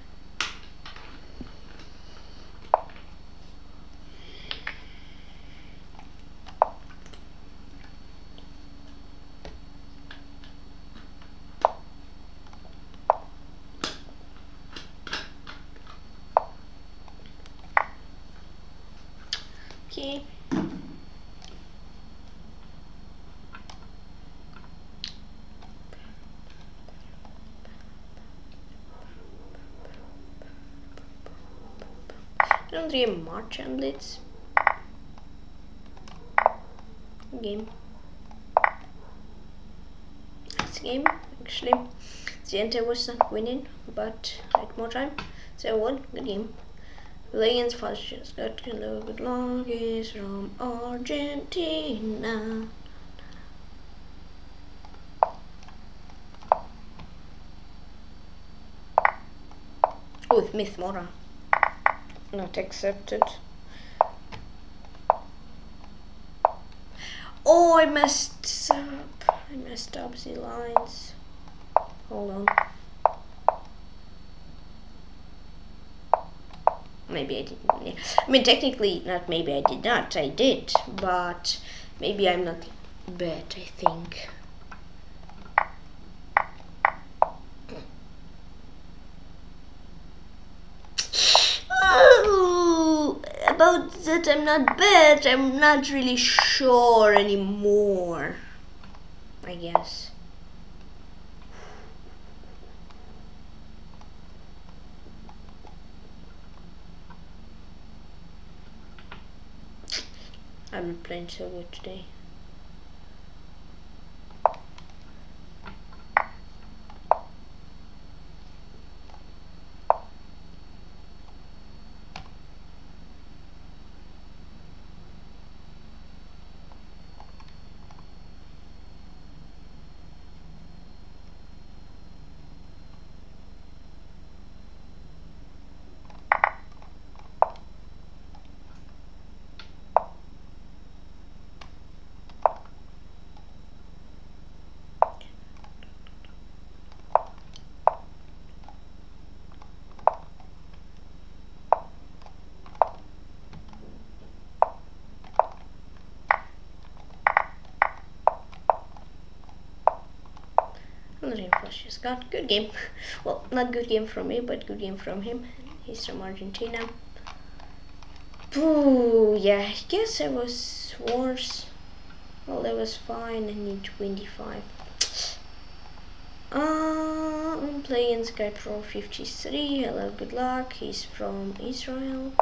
Okay. I don't really march and blitz. Game. Nice game, actually. The enter was not winning, but at more time. So I won the game. Legends first just got a little bit long is from Argentina. Oh, with Miss Mora. Not accepted. Oh, I messed up. I messed up the lines. Hold on. Maybe I didn't. I mean, technically, not maybe I did not. I did, but maybe I'm not bad, I think. Oh, about that, I'm not bad. I'm not really sure anymore, I guess. I'm not playing so good today. She's got good game. Well, not good game from me, but good game from him. He's from Argentina. Ooh, yeah, I guess I was worse. Well, that was fine. I need twenty-five. Uh, I'm playing GuyPro fifty-three. Hello, good luck. He's from Israel.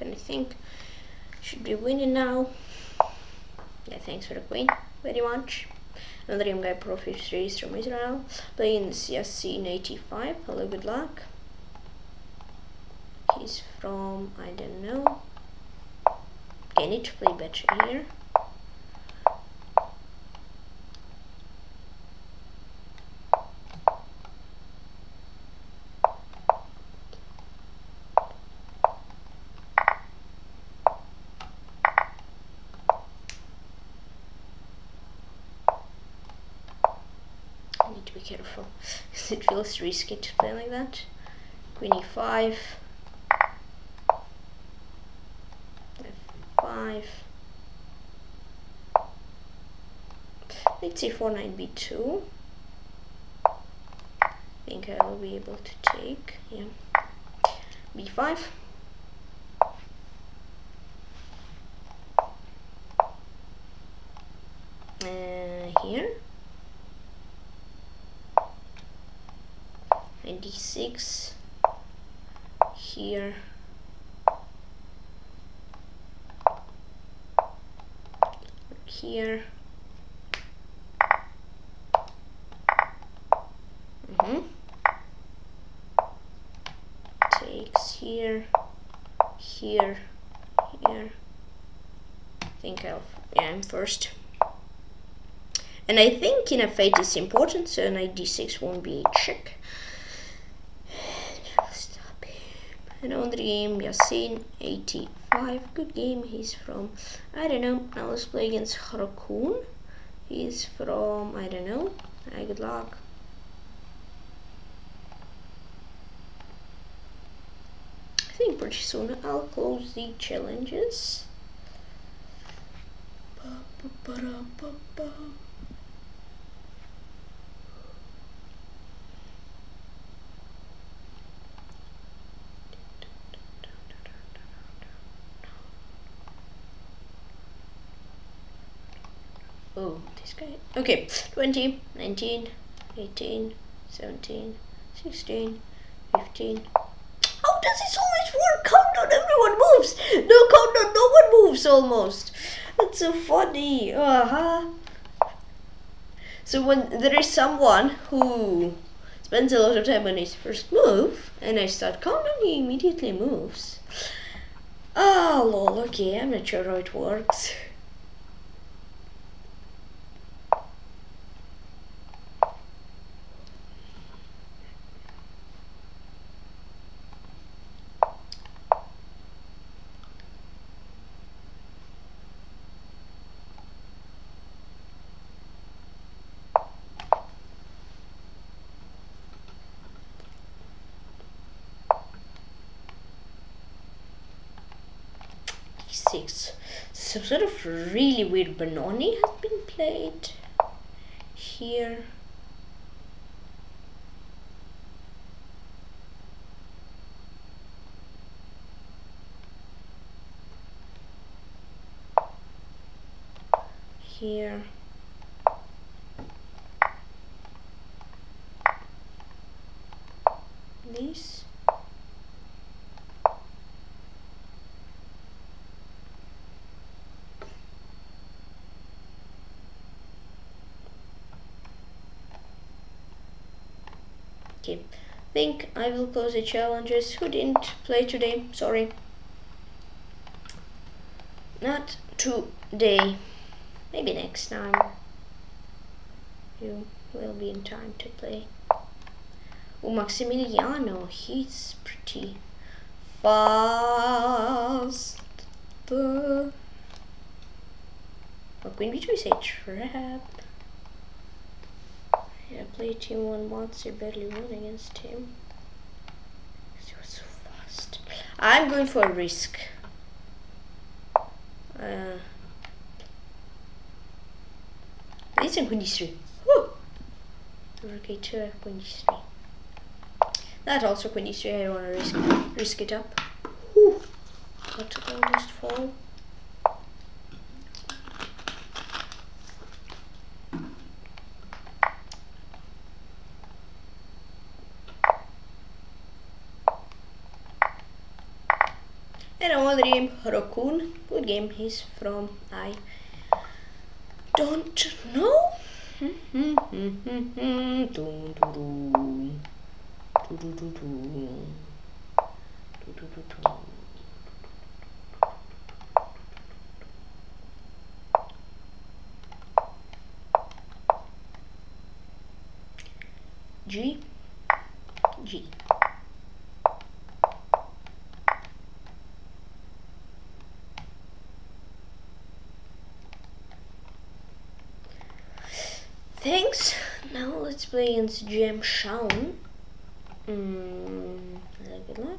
And I think should be winning now. Yeah, thanks for the queen very much. Another game, GuyPro fifty-three is from Israel, playing C S C in eighty-five. Hello, good luck. He's from, I don't know. Okay, I need to play better here. It feels risky to play like that. Queen E five. F five. Let's see four nine B two. I think I will be able to take. Yeah. B five. Uh, here. D six here, here. Mm-hmm. Takes here, here, here. I think I'll, yeah, I'm first. And I think in a fate is important, so knight D six won't be a check. And on the game, Yasin eighty-five. Good game. He's from, I don't know. Now let's play against Hrokun. He's from, I don't know. Right, good luck. I think pretty soon I'll close the challenges. Oh, this guy. Okay, twenty, nineteen, eighteen, seventeen, sixteen, fifteen. How does this always work? Countdown, everyone moves! No countdown, no one moves almost! That's so funny! Uh-huh. So when there is someone who spends a lot of time on his first move, and I start counting, he immediately moves. Oh lol, okay, I'm not sure how it works. Six. Some sort of really weird Benoni has been played here. Here. This. Okay, I think I will close the challenges. Who didn't play today? Sorry. Not today. Maybe next time. You will be in time to play. Oh, Maximiliano, he's pretty fast. Oh, Queen B two is a trap. Yeah, play team one once, you barely won against him. He was so fast. I'm going for a risk. Uh, it's in Queen D three. Woo! Rook A two, Queen D three. That also Queen D three, I don't want to risk, risk it up. Woo! Got to almost fall. And another game, Hrokun. Good game. He's from, I don't know. G. G. Thanks. Now let's play against G M SHAUN. Mm, good luck.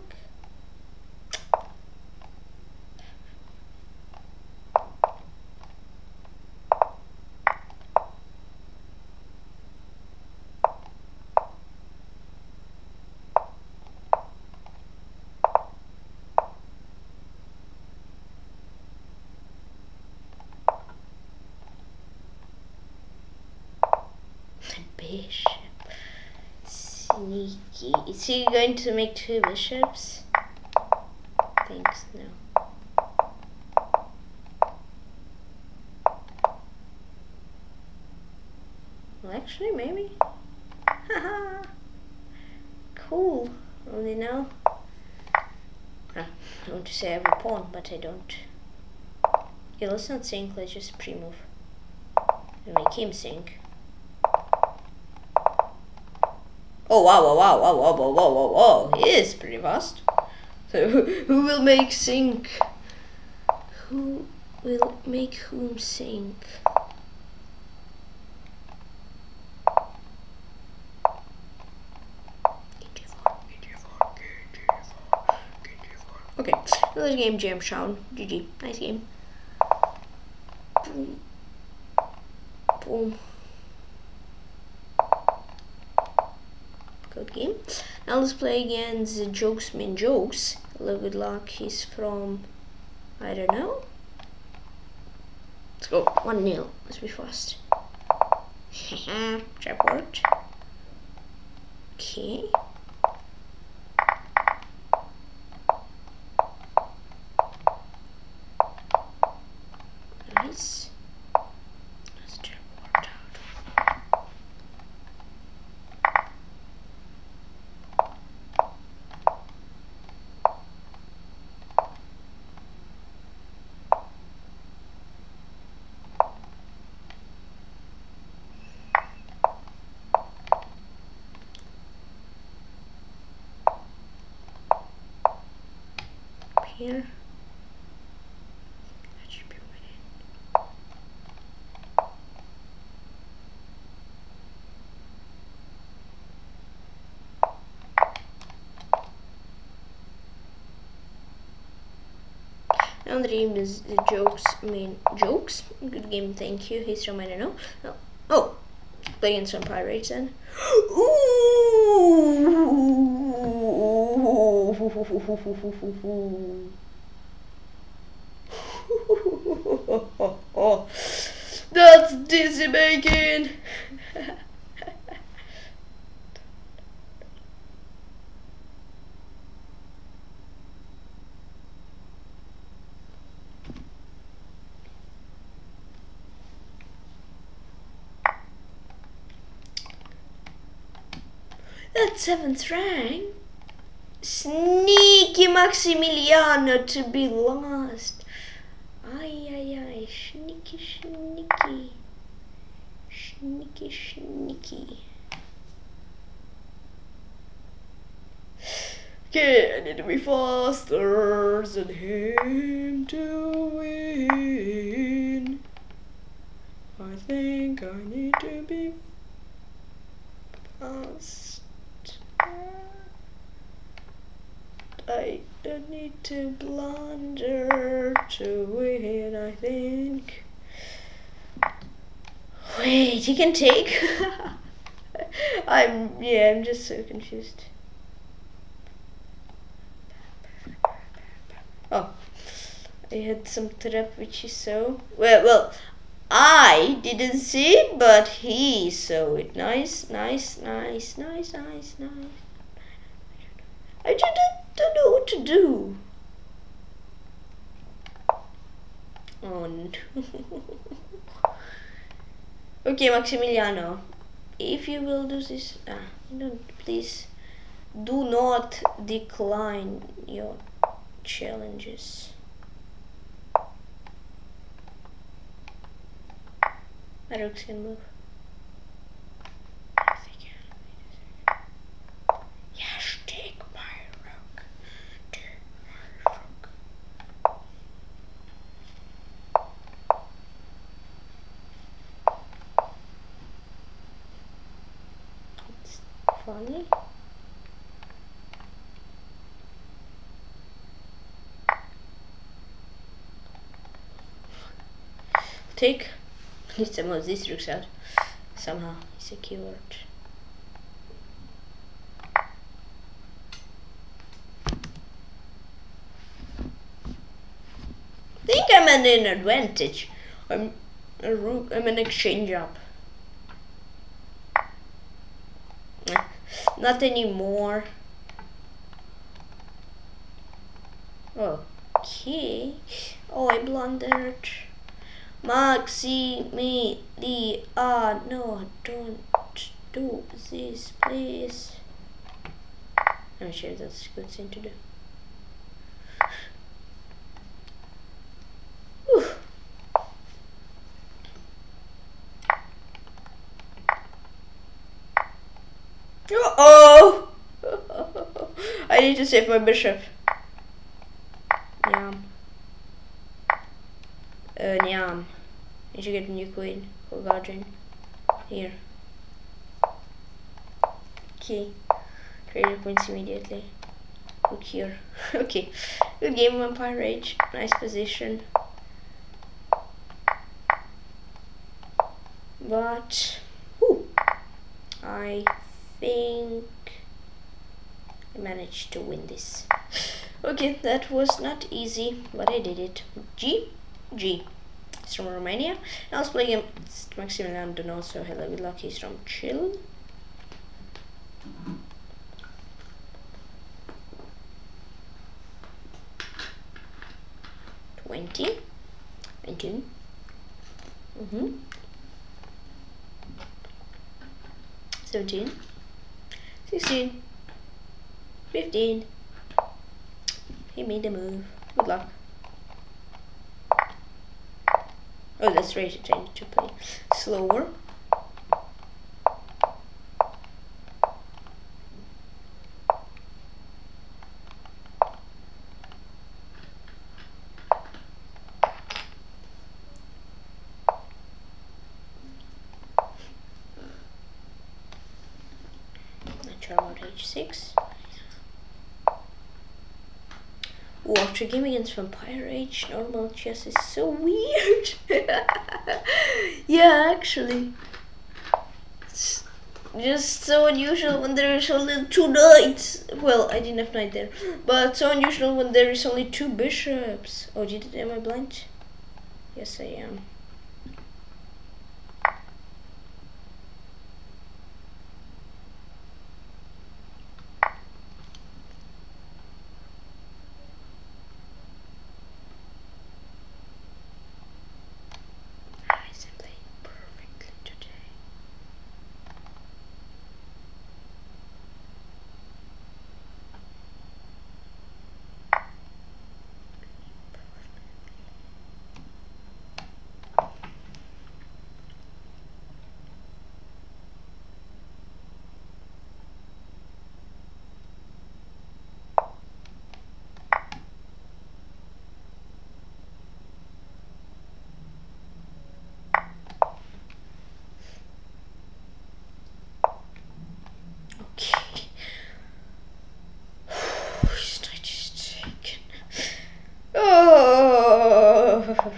Sneaky. Is he going to make two bishops? Thanks, no. Well, actually, maybe. Haha! Cool. Only now. Ah, I want to say I have a pawn, but I don't. Okay, let's not sink, let's just pre-move. And make him sink. Oh wow, wow, wow, wow, wow, wow, wow, wow, wow, he is pretty fast. So who will make sink? Who will make whom sink? Okay, another game jam, Shaun. G G, nice game. Boom. Boom. Good game. Now let's play against TheJokesMeanJokes. Hello, good luck. He's from, I don't know. Let's go. one nil. Let's be fast. Chapboard. Okay. Nice. Let's chapboard out. Up here. The name is TheJokesMeanJokes. Good game, thank you. He's from, I don't know. Oh, oh. Playing some pirates then. Ooh. That's dizzy bacon. seventh rank? Sneaky Maximiliano to be lost. Ay, ay, ay. Sneaky, sneaky. Sneaky, sneaky. Okay, I need to be faster than him to win. I think I need to be faster. I don't need to blunder to win, I think. Wait, he can take? I'm, yeah, I'm just so confused. Oh, I had some trap which he saw. Well, well, I didn't see it, but he saw it. Nice, nice, nice, nice, nice, nice. I just don't know what to do. Oh no. Okay, Maximiliano, if you will do this, ah, don't, please do not decline your challenges. I don't see him move. Funny. Take. I need some of these rooks out. Somehow, it's a keyword. Think I'm at an advantage. I'm a rook. I'm an exchange up. Not anymore. Okay. Oh, I blundered. Maximiliano, don't do this, please. I'm sure that's a good thing to do. Uh oh! I need to save my bishop. Uh, Niam. You should get a new queen or guardian. Here. Okay. Trade points immediately. Look here. Okay. Good game, vampirerage. Nice position. But whew, I think I managed to win this. Okay, that was not easy, but I did it. G G. He's from Romania. I was playing him. It's Maximiliano Donoso. Hello, good luck. He's from Chile. Twenty. Nineteen. Mhm. seventeen, sixteen, fifteen, he made the move, good luck. Oh, that's right, I need to play slower. After game against vampirerage, normal chess is so weird. Yeah, actually, it's just so unusual when there is only two knights. Well, I didn't have knight there, but so unusual when there is only two bishops. Oh, did it? Am I blind? Yes, I am.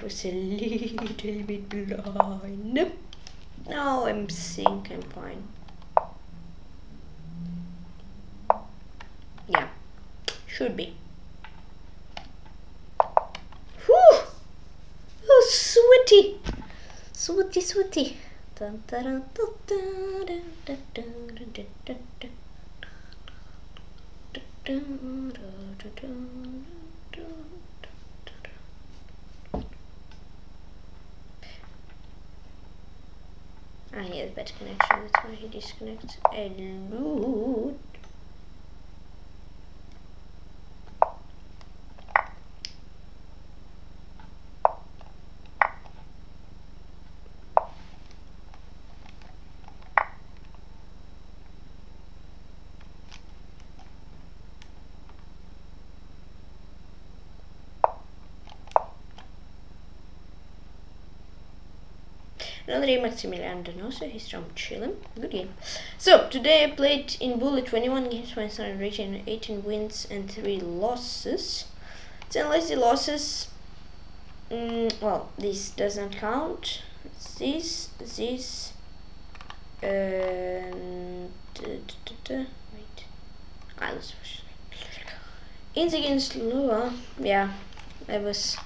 Was a little bit blind. Now I'm think I'm fine. Yeah, should be. Whew! Oh, sweaty, sweaty, sweaty. Dun, da, dun, da, da, da, da, da, da, da, da. Ah, he has bad connection, that's why he disconnects a lot. Another Maximiliano Donoso, he's from Chile. Good game. So, today I played in bullet twenty-one games, my son reaching eighteen wins and three losses. ten lazy losses. Mm, well, this doesn't count. This, this, and. Wait. I lost. Ins against Lua. Yeah, I was.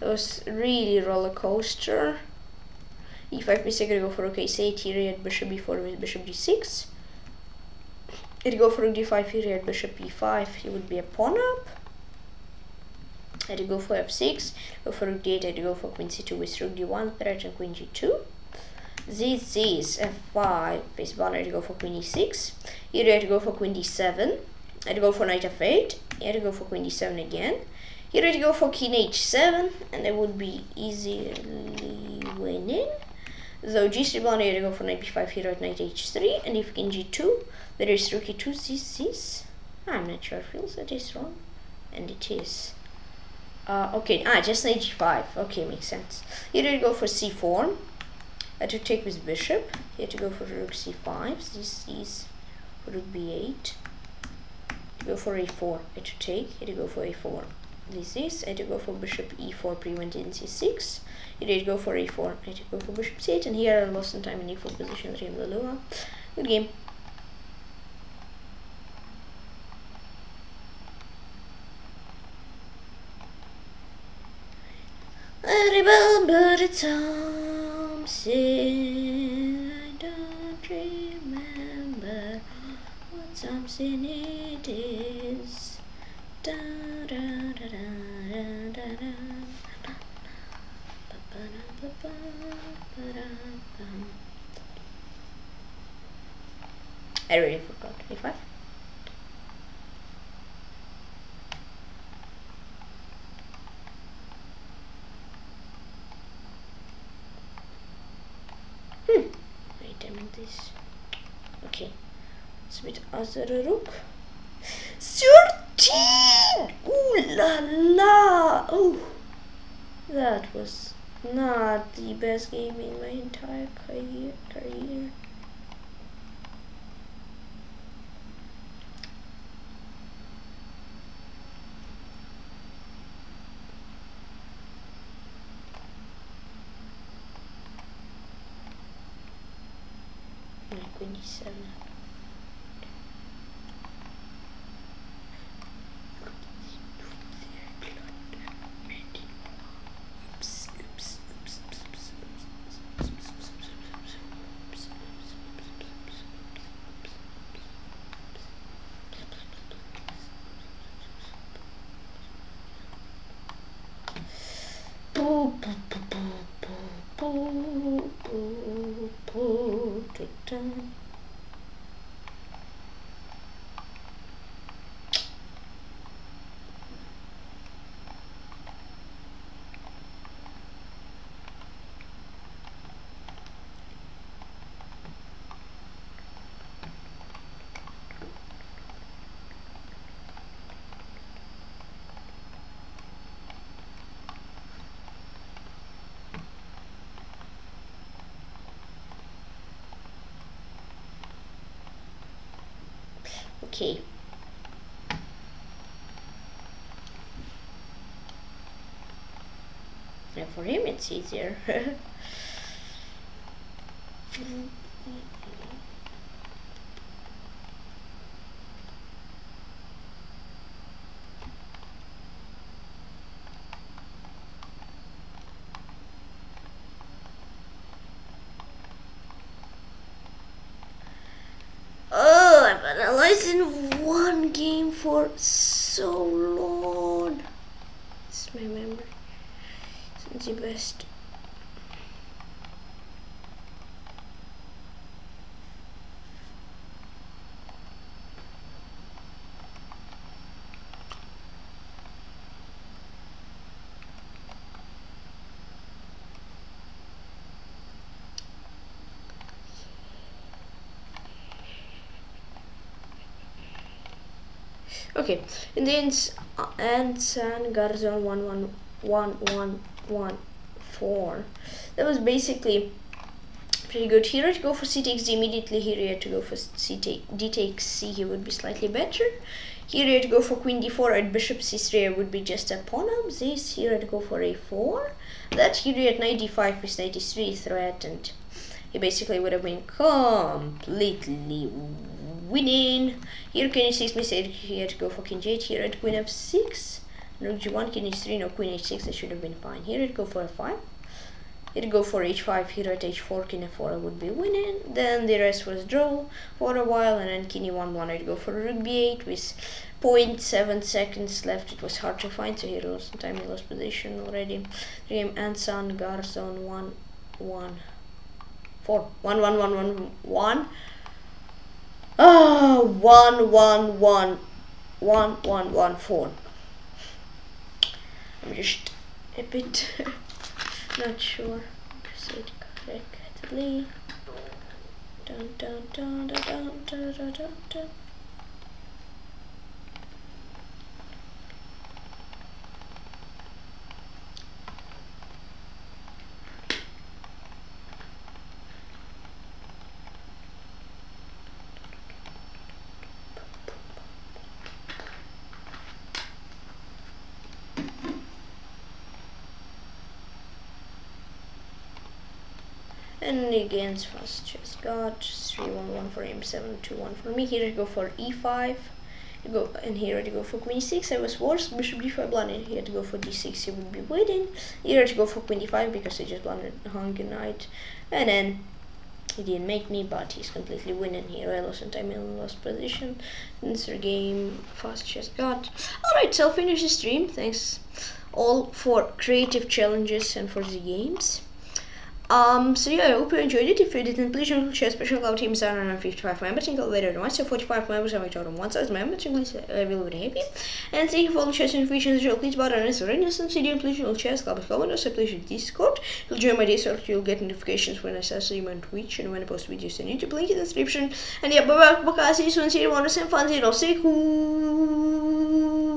It was really roller coaster. e five piece, I could go for rook a eight, here at bishop b four with bishop g six. I'd go for rook d five, here at bishop e five, he would be a pawn up. I'd go for f six, go for rook d eight, I'd go for queen c two with rook d one, threat and queen g two. This is f five, face pawn, I'd go for queen e six. Here I'd go for queen d seven, I'd go for knight f eight, I'd go for queen d seven again. Here I'd go for king h seven, and I would be easily winning. So g three blind, I go for knight b five, here at knight h three, and if king g two, there is rook e two, this is, I'm not sure, I feel that is wrong, and it is. Uh, okay, ah, just knight g five. Okay, makes sense. Here to go for c four. Uh, to take with bishop. Here to go for rook c five. So this is rook b eight. To go for a four. Here to take. Here to go for a four. This is. Here to go for bishop e four, preventing c six. Here to go for a four. Here to go for bishop c eight. And here I lost some time in e four position. Three in the lulua. Good game. I remember the times I don't remember what something it is. Da, da, da, da, da, da, da, da, ba, ba, da, ba, ba, da, ba. I really forgot. a five. Hmm. Wait a minute. This. Okay. It's a bit other rook. thirteen! Ooh la la! Oh. That was not the best game in my entire career. career. twenty-seven. Okay. Yeah, for him it's easier. So long, it's my memory. It's the best. Okay, in the ANDSANGARZON one one one one four, that was basically pretty good. Here I had to go for c takes d immediately. Here I had to go for c take d takes c. He would be slightly better. Here I had to go for queen d four at bishop c three. I would be just a pawn up. This here I had to go for a four. That here at knight d five with knight d three threatened. He basically would have been completely winning. Here king h six, mistake. Here to go for king g eight. Here at queen f six, rook g one, king h three, no queen h six. That should have been fine. Here it go for f five. It go for h five. Here at h four, king f four. I would be winning. Then the rest was draw for a while, and then king e one one. I'd go for rook b eight with zero point seven seconds left. It was hard to find, so here lost some time. I lost position already. Game ANDSANGARZON one one four one one one one one. Oh, one, one, one, one, one, one, four. I'm just a bit not sure to say it correctly. Dun, dun, dun, dun, dun, dun, dun, dun, dun. and against fast chess god. Three one one for m seven, two one for me. Here I go for e five, I go, and here I go for queen six. I was worse, bishop d five blundered. Here to go for d six, he would be waiting. Here to go for queen d five because I just blundered hung a knight, and then he didn't make me, but he's completely winning here. I lost in time and lost position. Answer game, fast chess god. Alright, so I'll finish the stream. Thanks all for creative challenges and for the games. Um, so yeah, I hope you enjoyed it. If you didn't, please don't share special cloud teams are around fifty-five members, including later on, so forty-five members are my total one size members, please I will be happy. And thank you for all the chess information, please button is already on C D, please don't share club is low, and also please Discord. You'll join my Discord, you'll get notifications when I start stream on Twitch and when I post videos on YouTube, link in the description. And yeah, bye bye, bye guys, see you soon, see you, want to send fun, see you all, stay cool.